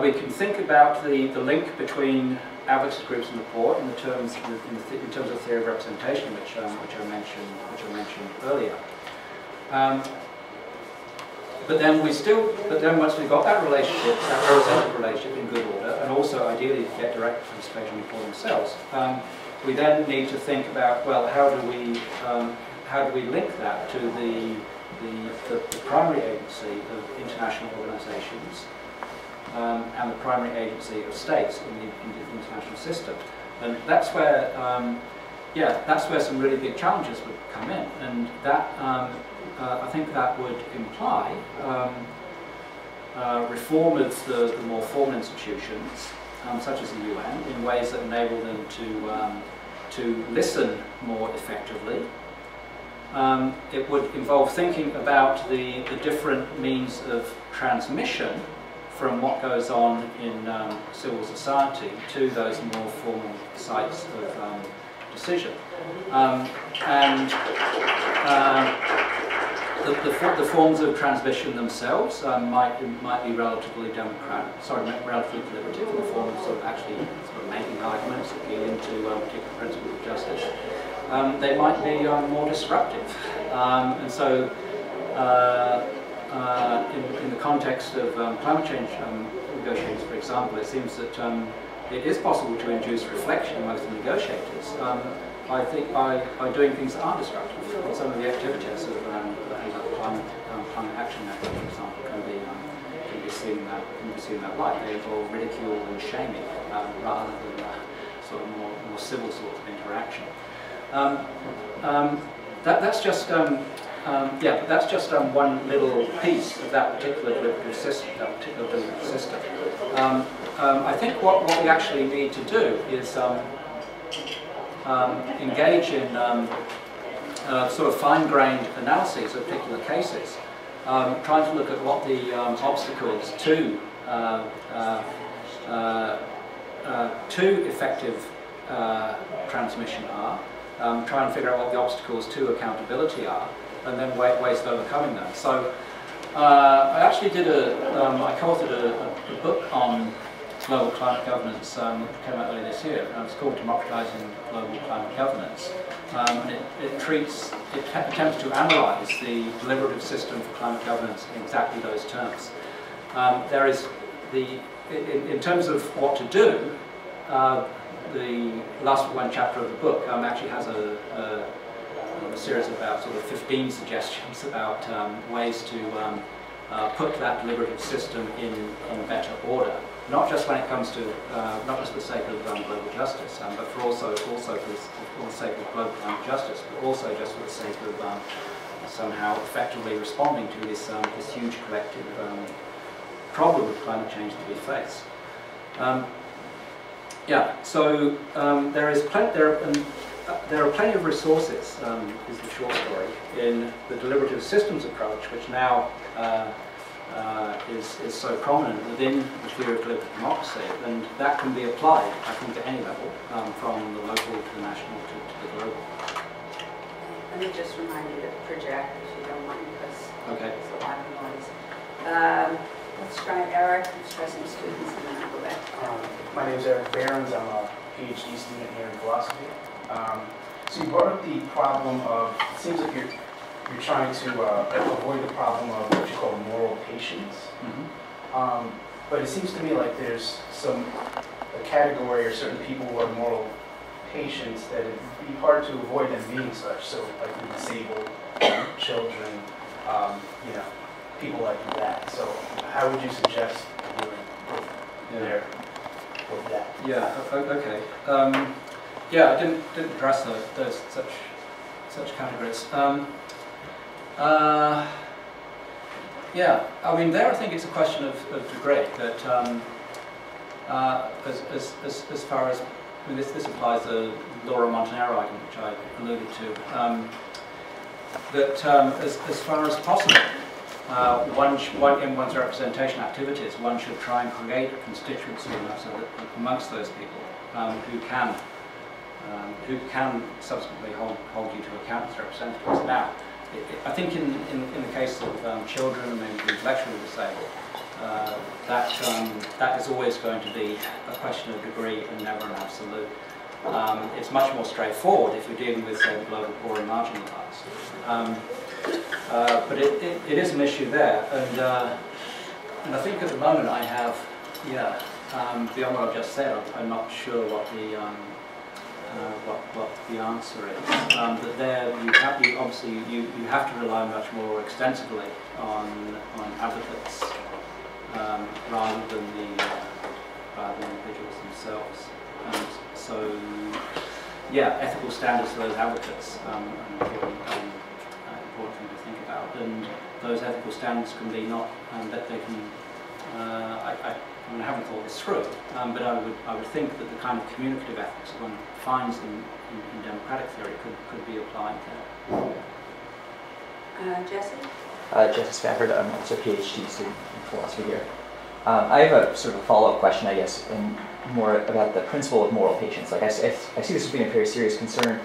We can think about the link between advocacy groups and the poor in terms of theory of representation, which I mentioned earlier. But then once we've got that relationship, that representative relationship, in good order, and also ideally to get direct participation for themselves, we then need to think about, well, how do we link that to the primary agency of international organizations? And the primary agency of states in the international system, and that's where some really big challenges would come in, and that I think that would imply reform of the more formal institutions, such as the UN, in ways that enable them to listen more effectively. It would involve thinking about the different means of transmission from what goes on in civil society to those more formal sites of decision. The forms of transmission themselves might be relatively democratic, relatively deliberative, in the form of actually making arguments, appealing to particular principles of justice. They might be more disruptive, and so in the context of climate change negotiations, for example, it seems that it is possible to induce reflection amongst the negotiators. I think by doing things that are disruptive, and some of the activities of climate action network, for example, can be seen that light. They involve ridicule and shaming rather than sort of more civil sort of interaction. That's just one little piece of that particular deliberative system. I think what we actually need to do is engage in sort of fine-grained analyses of particular cases, trying to look at what the obstacles to effective transmission are, try and figure out what the obstacles to accountability are, and then ways of overcoming them. So I actually did I co-authored a book on global climate governance, which came out earlier this year, and it's called Democratizing Global Climate Governance. And it attempts to analyze the deliberative system for climate governance in exactly those terms. There is in terms of what to do, the last one chapter of the book actually has a series of about sort of 15 suggestions about ways to put that deliberative system in better order. Not just when it comes to, not just for the sake of global justice, but for also for the sake of global climate justice, but also just for the sake of somehow effectively responding to this huge collective problem of climate change that we face. There are plenty of resources, is the short story, in the deliberative systems approach, which now is so prominent within the theory of deliberative democracy, and that can be applied, I think, to any level, from the local to the national to the global. Let me just remind you to project, if you don't mind, because okay, there's a lot of noise. Let's try Eric, let's try some students, and then I'll go back. My name is Eric Behrens. I'm a PhD student here in philosophy. So you brought up the problem of, it seems like you're trying to avoid the problem of what you call moral patience. Mm-hmm. But it seems to me like there's a category or certain people who are moral patients that it'd be hard to avoid them being such. So like the disabled, children, you know, people like that. So how would you suggest doing there with that? Yeah, okay. Yeah, I didn't address those such categories. Yeah, I mean, there I think it's a question of degree that, as far as, I mean, this applies to Laura Montanaro, which I alluded to, that as far as possible, in one's representation activities, one should try and create a constituency amongst those people who can subsequently hold you to account as representatives. Now, I think in the case of children and maybe intellectually disabled, that is always going to be a question of degree and never an absolute. It's much more straightforward if you're dealing with, say, global poor and marginalised. But it is an issue there, and I think at the moment I have, yeah, beyond what I've just said, I'm not sure what the answer is. But there, you have to rely much more extensively on advocates rather than individuals themselves. And so, yeah, ethical standards for those advocates are an important thing to think about. And those ethical standards can be not that they can. and I haven't thought this through, but I would think that the kind of communicative ethics that one finds in democratic theory could be applied there. Jesse? Jesse Spafford, I'm also a PhD student in philosophy here. I have a sort of follow-up question, I guess, and more about the principle of moral patience. Like, I see this as being a very serious concern,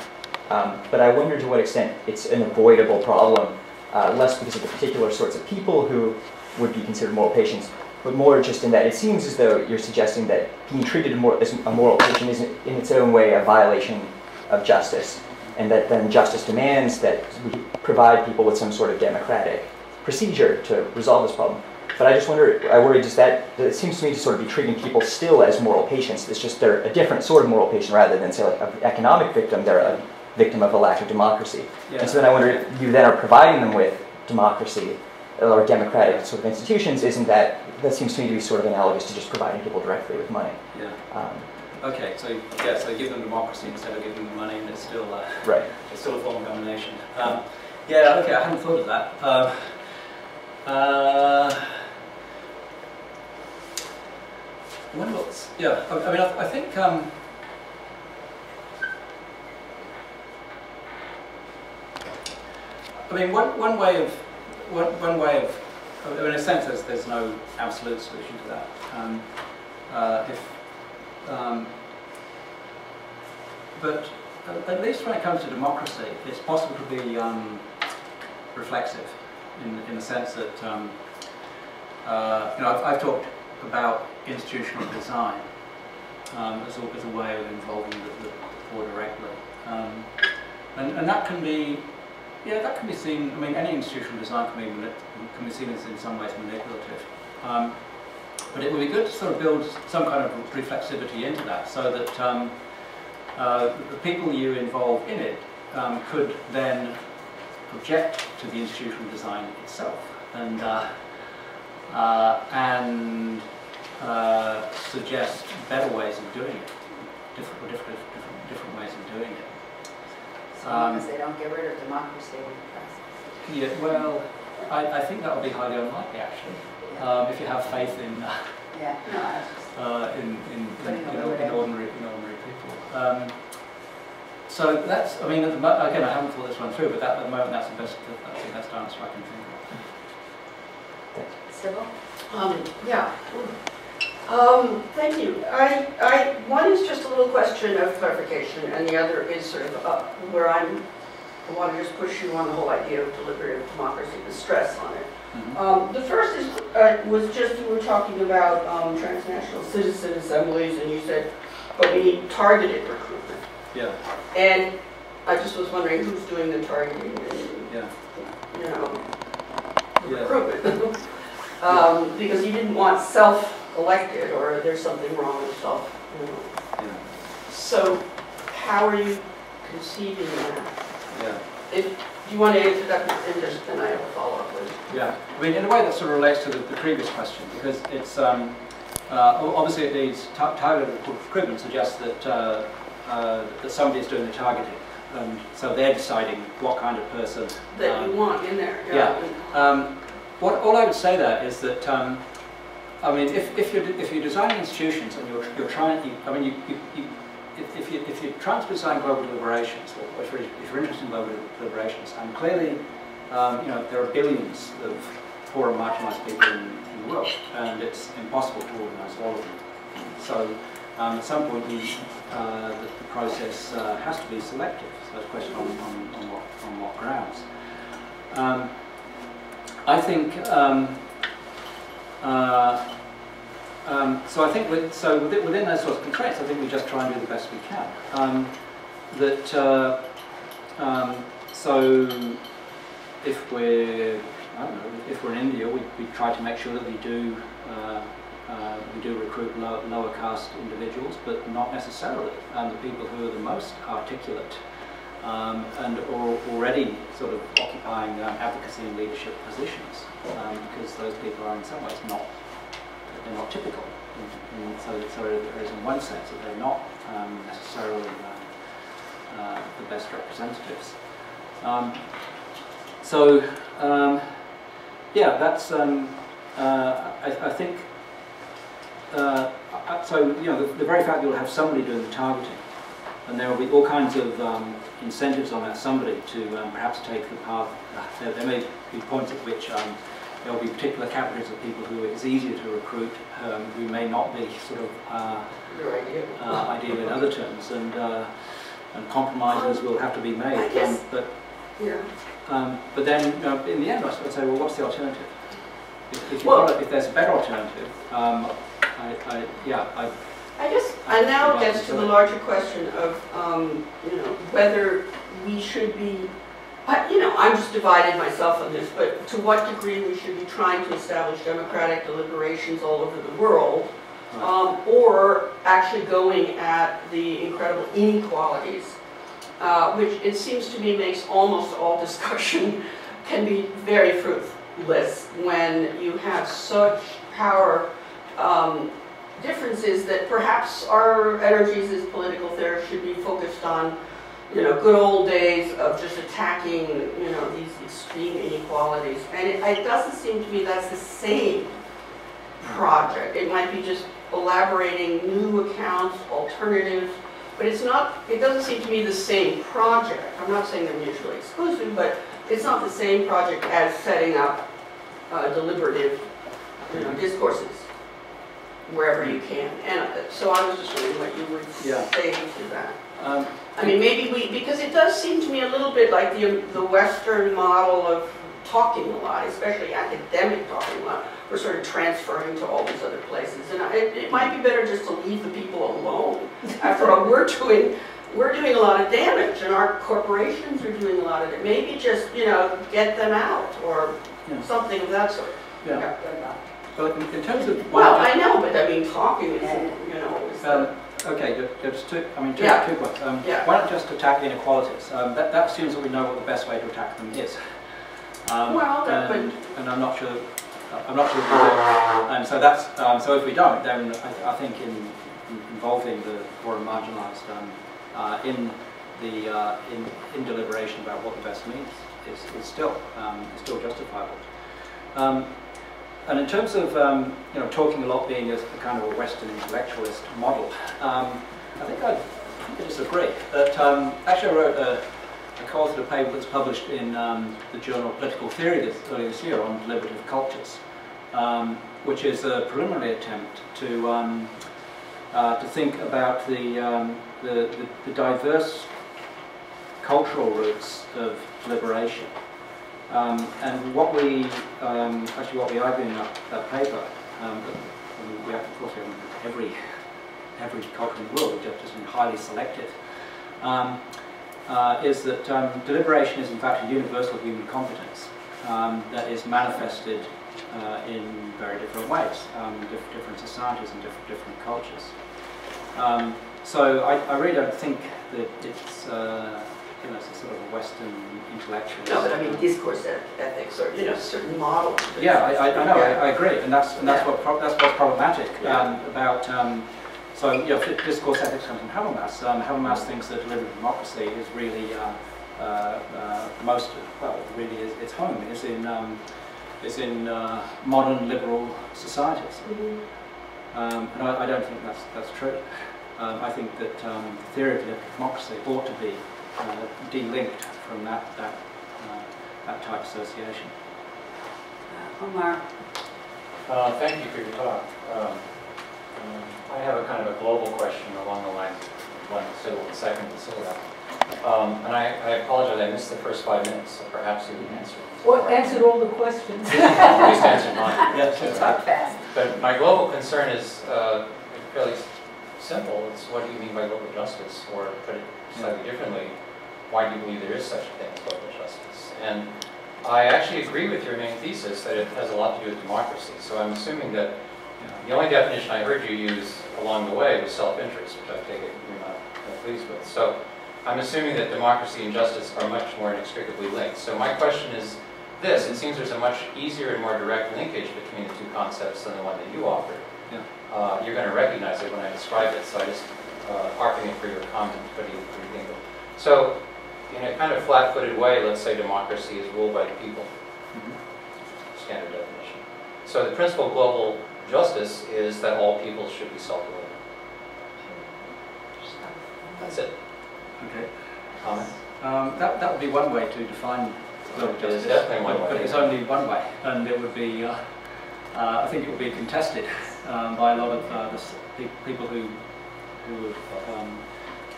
but I wonder to what extent it's an avoidable problem, less because of the particular sorts of people who would be considered moral patients, but more just in that it seems as though you're suggesting that being treated as a moral patient is in its own way a violation of justice, and that then justice demands that we provide people with some sort of democratic procedure to resolve this problem. But I just wonder, I worry just that it seems to me to sort of be treating people still as moral patients. It's just they're a different sort of moral patient rather than, say, like an economic victim, they're a victim of a lack of democracy. Yeah. And so then I wonder if you then are providing them with democracy or democratic sort of institutions, isn't that seems to me to be sort of analogous to just providing people directly with money. Yeah. Okay, so yeah, so give them democracy instead of giving them money, and it's still right. It's still a form of domination. Yeah, okay, I hadn't thought of that. Yeah, I mean, I think I mean, one way of, I mean, in a sense, there's no absolute solution to that. But at least when it comes to democracy, it's possible to be reflexive, in the sense that you know, I've talked about institutional design as a way of involving the poor directly, and that can be. Yeah, that can be seen. I mean, any institutional design can be seen as in some ways manipulative, but it would be good to sort of build some kind of reflexivity into that, so that the people you involve in it could then object to the institutional design itself, and suggest better ways of doing it, different ways of doing it. Because they don't get rid of democracy in the process. Yeah, well, I think that would be highly unlikely, actually. Yeah. If you have faith in ordinary people. So that's, I mean, at the again, I haven't thought this one through, but at the moment, that's the best answer I can think of. Sybil? Yeah. Thank you. One is just a little question of clarification, and the other is sort of where I want to just push you on the whole idea of deliberative democracy, the stress on it. Mm-hmm. The first is, was just you were talking about transnational citizen assemblies, and you said, but we need targeted recruitment. Yeah. And I just was wondering who's doing the targeting and, yeah, you know, the recruitment. Yeah. Because you didn't want self elected, or there's something wrong with self. You know. Yeah. So, how are you conceiving that? Yeah. Do you want to answer that, and then I have a follow-up with it? Yeah. I mean, in a way that sort of relates to the previous question, because it's obviously it needs targeted recruitment. Suggests that that somebody's doing the targeting, and so they're deciding what kind of person that you want in there. Yeah. What all I would say there is that. I mean, if you're designing institutions and you're trying, if you're trying to design global deliberations, or if you're interested in global deliberations, and clearly, you know, there are billions of poor and marginalized people in the world, and it's impossible to organize all of them. So, at some point, the process has to be selective. So, it's a question on what grounds. I think. So I think within those sorts of constraints, I think we just try and do the best we can. So if we're, I don't know, if we're in India, we try to make sure that we do recruit lower caste individuals, but not necessarily the people who are the most articulate and are already sort of occupying advocacy and leadership positions, because those people are in some ways they're not typical. And so there is in one sense that they're not necessarily the best representatives. Yeah, that's, I think So, you know, the very fact that you'll have somebody doing the targeting, and there will be all kinds of incentives on that somebody to perhaps take the path. There may be points at which there will be particular categories of people who it's easier to recruit, who may not be sort of ideal in other terms, and compromises will have to be made. But then, you know, in the end, I sort of say, well, what's the alternative? If there's a better alternative, I now get to the larger question of you know, whether we should be. You know, I'm just divided myself on this, but to what degree we should be trying to establish democratic deliberations all over the world, or actually going at the incredible inequalities, which it seems to me makes almost all discussion can be very fruitless when you have such power differences that perhaps our energies as political theorists should be focused on, you know, good old days of just attacking, you know, these extreme inequalities. And it doesn't seem to me that's the same project. It might be just elaborating new accounts, alternatives, but it's not, it doesn't seem to me the same project. I'm not saying they're mutually exclusive, but it's not the same project as setting up deliberative, you know, discourses wherever you can. And so I was just wondering what you would say to that. I mean, maybe we, because it does seem to me a little bit like the Western model of talking a lot, especially academic talking a lot, we're sort of transferring to all these other places. And it might be better just to leave the people alone. After all, we're doing a lot of damage, and our corporations are doing a lot of it. Maybe just, you know, get them out, or something of that sort. Yeah. But in terms of... Well, I know, but I mean, talking is, you know... Is okay, there's two points. Why not just attack inequalities? That assumes that we know what the best way to attack them is. And I'm not sure. I'm not sure we do. And so that's so if we don't, then I think in involving the more marginalised in deliberation about what the best means is still justifiable. And in terms of you know, talking a lot being a kind of a Western intellectualist model, I think I disagree. But actually, I wrote a consultative paper that's published in the journal Political Theory earlier this year on deliberative cultures, which is a preliminary attempt to think about the diverse cultural roots of deliberation. And what we, what we argue in that paper, we have, of course, every culture in the world, which has been highly selective, is that deliberation is in fact a universal human competence that is manifested in very different ways, different societies and different cultures. So I really don't think that it's... you know, it's a sort of a Western intellectual. No, but I mean discourse ethics, or you know, certain models. Yeah, I know, I agree, and that's what's problematic about. So you know, discourse ethics comes from Habermas. Habermas thinks that deliberative democracy is really its home is in modern liberal societies, and I don't think that's true. I think that the theory of democracy ought to be delinked from that type of association. Omar. Thank you for your talk. I have a kind of a global question along the lines of one syllable and second syllable. And I apologize, I missed the first 5 minutes, so perhaps you can answer it. Well, answered all the questions. At least answered mine. Yes, you talk fast. But my global concern is fairly simple. It's what do you mean by global justice, or put it slightly differently, why do you believe there is such a thing as global justice? And I actually agree with your main thesis that it has a lot to do with democracy. So I'm assuming that the only definition I heard you use along the way was self-interest, which I take it you're not pleased with. So I'm assuming that democracy and justice are much more inextricably linked. So my question is this. It seems there's a much easier and more direct linkage between the two concepts than the one that you offered. Yeah. You're going to recognize it when I describe it, so I just harping it for your comment, but you think of. So, in a kind of flat-footed way, let's say democracy is ruled by the people, standard definition. So the principal global justice is that all people should be self-aware. That's it. Okay. That would be one way to define global justice. It is definitely one way. But it's only one way, and it would be, I think it would be contested by a lot of the people who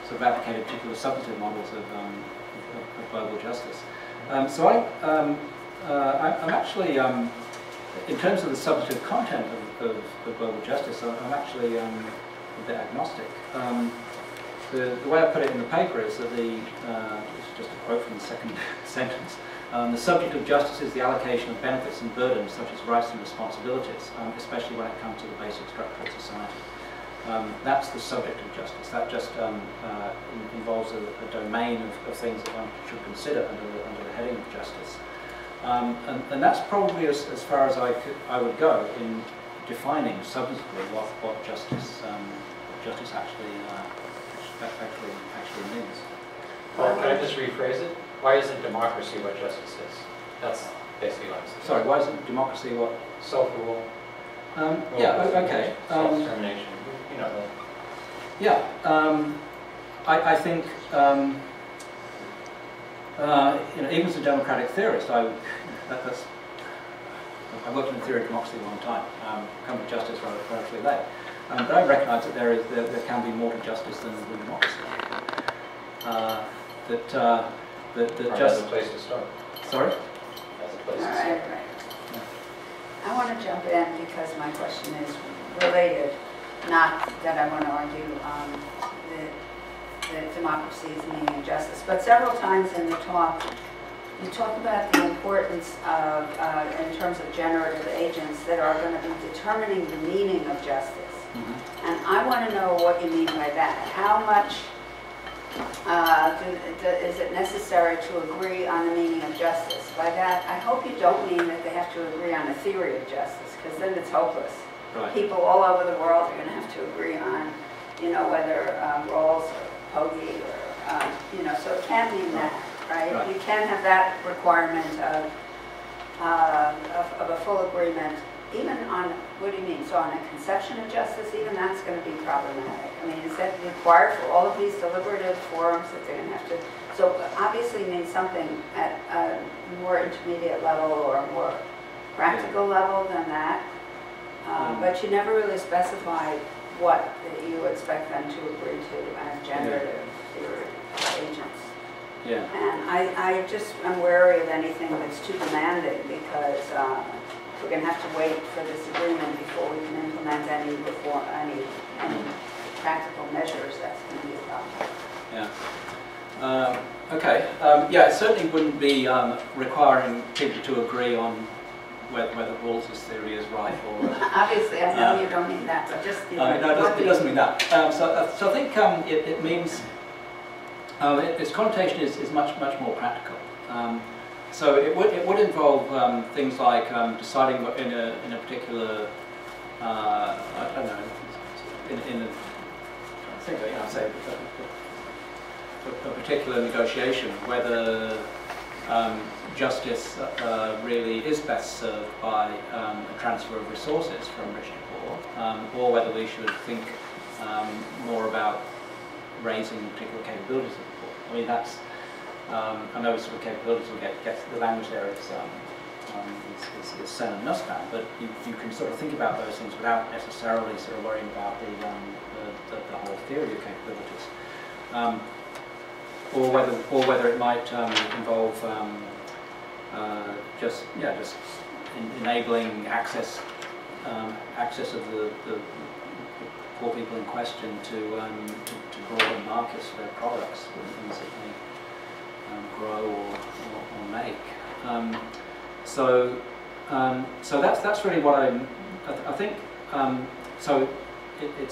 sort of advocated particular substantive models of global justice. So I'm actually, in terms of the substantive content of global justice, I'm actually a bit agnostic. The way I put it in the paper is that the, this is just a quote from the second sentence, the subject of justice is the allocation of benefits and burdens such as rights and responsibilities, especially when it comes to the basic structure of society. That's the subject of justice. That just involves a domain of things that one should consider under the heading of justice. And that's probably as far as I would go in defining substantively what justice actually means. Well, can I just rephrase it? Why isn't democracy what justice is? That's basically what I'm saying. Sorry, why isn't democracy what? Self-rule. Self-determination. You know that. Yeah. I think you know, even as a democratic theorist, I worked in the theory of democracy a long time. Come to justice relatively late. But I recognise that there can be more to justice than democracy. That's a place to start. Sorry? That's a place to start. Right. Yeah. I want to jump in because my question is related. Not that I want to argue that democracy is meaning justice, but several times in the talk, you talk about the importance of, in terms of generative agents that are going to be determining the meaning of justice. Mm-hmm. And I want to know what you mean by that. How much is it necessary to agree on the meaning of justice? By that, I hope you don't mean that they have to agree on a theory of justice, because then it's hopeless. Right. People all over the world are going to have to agree on, you know, whether Rawls or Pogge or, you know, so it can mean that, right? Right. You can have that requirement of a full agreement, even on, what do you mean? So on a conception of justice, even that's going to be problematic. I mean, is that required for all of these deliberative forums that they're going to have to, so obviously means something at a more intermediate level or a more practical level than that. But you never really specified what you expect them to agree to as generative theory agents. Yeah. And I just am wary of anything that's too demanding because we're going to have to wait for this agreement before we can implement any practical measures. That's going to be a problem. Yeah. Okay. Yeah, it certainly wouldn't be requiring people to agree on whether Rawls' theory is right or... Obviously, I know you don't mean that, but just... You know, no, it doesn't mean that. So I think it means... its connotation is much more practical. So it would involve things like deciding what in a particular... I don't know... a particular negotiation, whether... justice really is best served by a transfer of resources from rich to poor, or whether we should think more about raising particular capabilities of the poor. I mean, that's, I know sort of capabilities will get the language there is Sen and Nussbaum, but you can sort of think about those things without necessarily sort of worrying about the whole theory of capabilities. Or whether it might involve enabling access of the poor people in question to broader markets for their products and things that they grow or make. So that's really what I think. So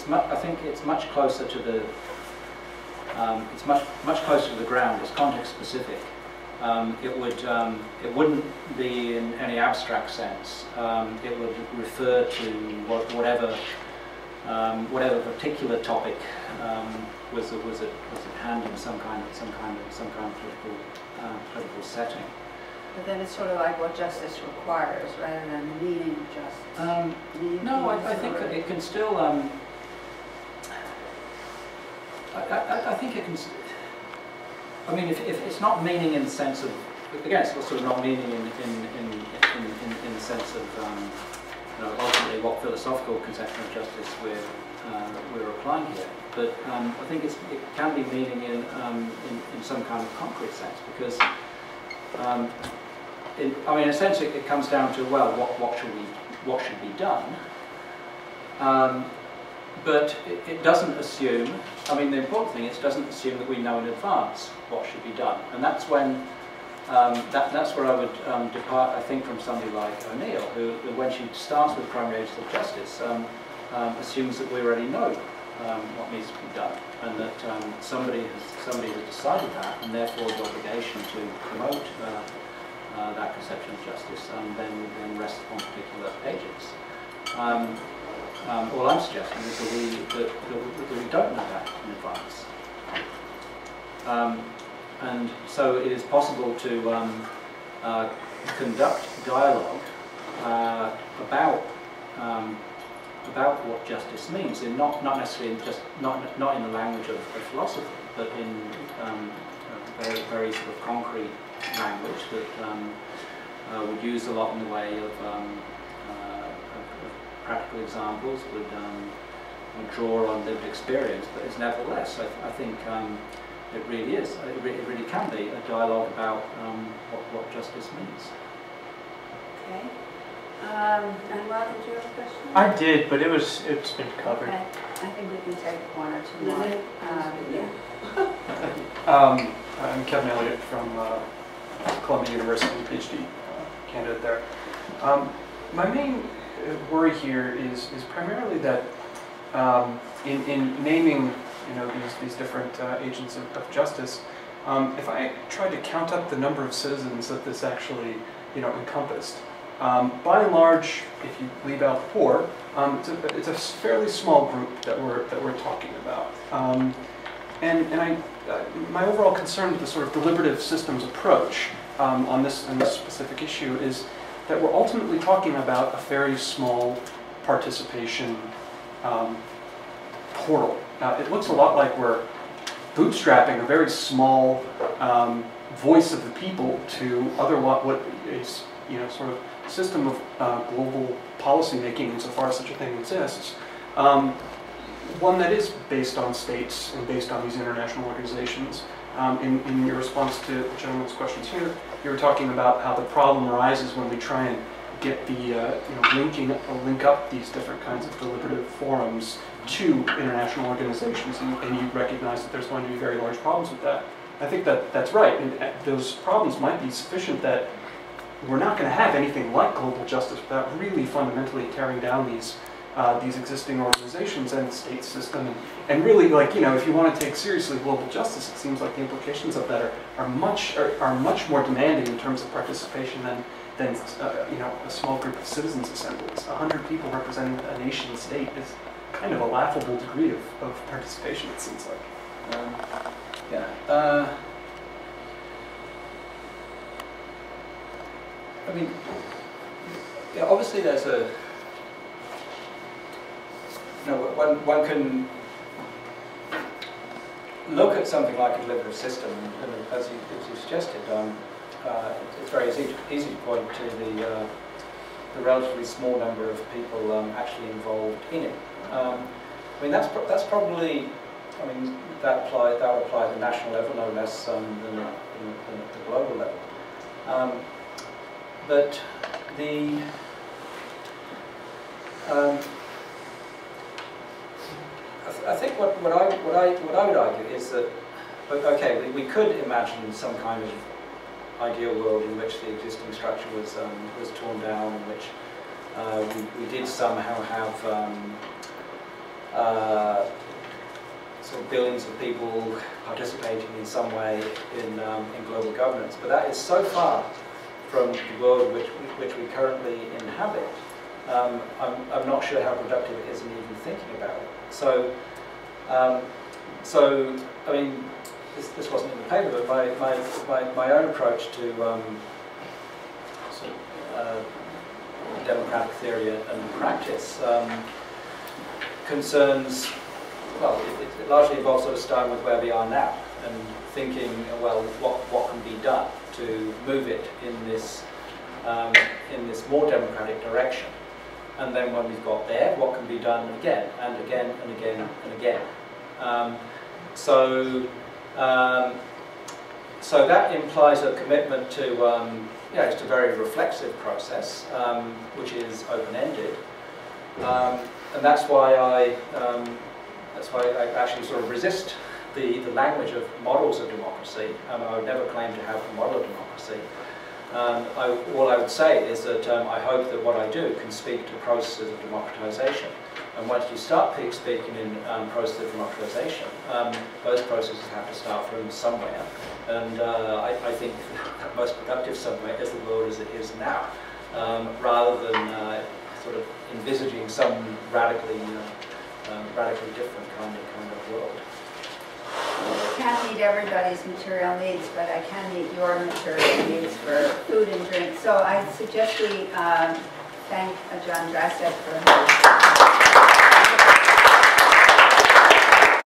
I think it's much closer to the. It's much closer to the ground. It's context specific. It wouldn't be in any abstract sense. It would refer to whatever particular topic was at hand in some kind of political setting. But then it's sort of like what justice requires, rather than the meaning of justice. No, I think that it can still. I think it can. I mean, if it's not meaning in the sense of, again, it's also not meaning in the sense of, you know, ultimately what philosophical conception of justice we're applying here. But I think it can be meaning in some kind of concrete sense, because. I mean, essentially, it comes down to, well, what should be done? But it doesn't assume. I mean, the important thing is, it doesn't assume that we know in advance what should be done, and that's when that's where I would depart, I think, from somebody like O'Neill, who when she starts with primary agents of justice, assumes that we already know what needs to be done, and that somebody has decided that, and therefore the obligation to promote that conception of justice then rests on particular agents. All I'm suggesting is that we don't know that in advance, and so it is possible to conduct dialogue about what justice means, and not necessarily just not in the language of philosophy, but in very, very sort of concrete language that would use a lot in the way of practical examples, would draw on lived experience, but is nevertheless, I think it really is. It really can be a dialogue about what justice means. Okay. Anwar, did you have a question? I did, but it's been covered. Okay. I think we can take one or two more. Yeah. I'm Kevin Elliott from Columbia University, PhD candidate there. My main worry here is primarily that in naming, you know, these different agents of justice, if I tried to count up the number of citizens that this actually, you know, encompassed. By and large, if you leave out the poor, it's a fairly small group that we're talking about. And my overall concern with the sort of deliberative systems approach on this specific issue is that we're ultimately talking about a very small participation portal. It looks a lot like we're bootstrapping a very small voice of the people to what is, you know, sort of system of global policy making, insofar as such a thing exists, one that is based on states and based on these international organizations. In your response to the gentleman's questions here, you were talking about how the problem arises when we try and get the link up these different kinds of deliberative forums to international organizations, and you recognize that there's going to be very large problems with that. I think that's right, and those problems might be sufficient that we're not going to have anything like global justice without really fundamentally tearing down these existing organizations and state system, and really, like, you know, if you want to take seriously global justice, it seems like the implications of that are much more demanding in terms of participation than you know, a small group of citizens' assemblies. 100 people representing a nation state is kind of a laughable degree of participation, it seems like. I mean, yeah, obviously there's a, you know, one can look at something like a deliberative system, and as you suggested, it's very easy to point to the relatively small number of people actually involved in it. I mean, that's probably, I mean, that would apply at the national level no less than at the global level. But the I think what I would argue is that, okay, we could imagine some kind of ideal world in which the existing structure was torn down, in which we did somehow have sort of billions of people participating in some way in global governance. But that is so far from the world which we currently inhabit. I'm not sure how productive it is in even thinking about it. So, I mean, this wasn't in the paper, but my own approach democratic theory and practice, concerns, well, it largely involves sort of starting with where we are now and thinking, well, what can be done to move it in this more democratic direction. And then when we've got there, what can be done again and again and again and again. So that implies a commitment to, yeah, it's a very reflexive process, which is open-ended, and that's why I actually sort of resist the language of models of democracy. I would never claim to have a model of democracy. All I would say is that I hope that what I do can speak to processes of democratization. And once you start speaking in process of democratization, those processes have to start from somewhere. And I think the most productive somewhere is the world as it is now, rather than sort of envisaging some radically, radically different kind of world. I can't meet everybody's material needs, but I can meet your material needs for food and drink. So I suggest we thank John Dryzek for his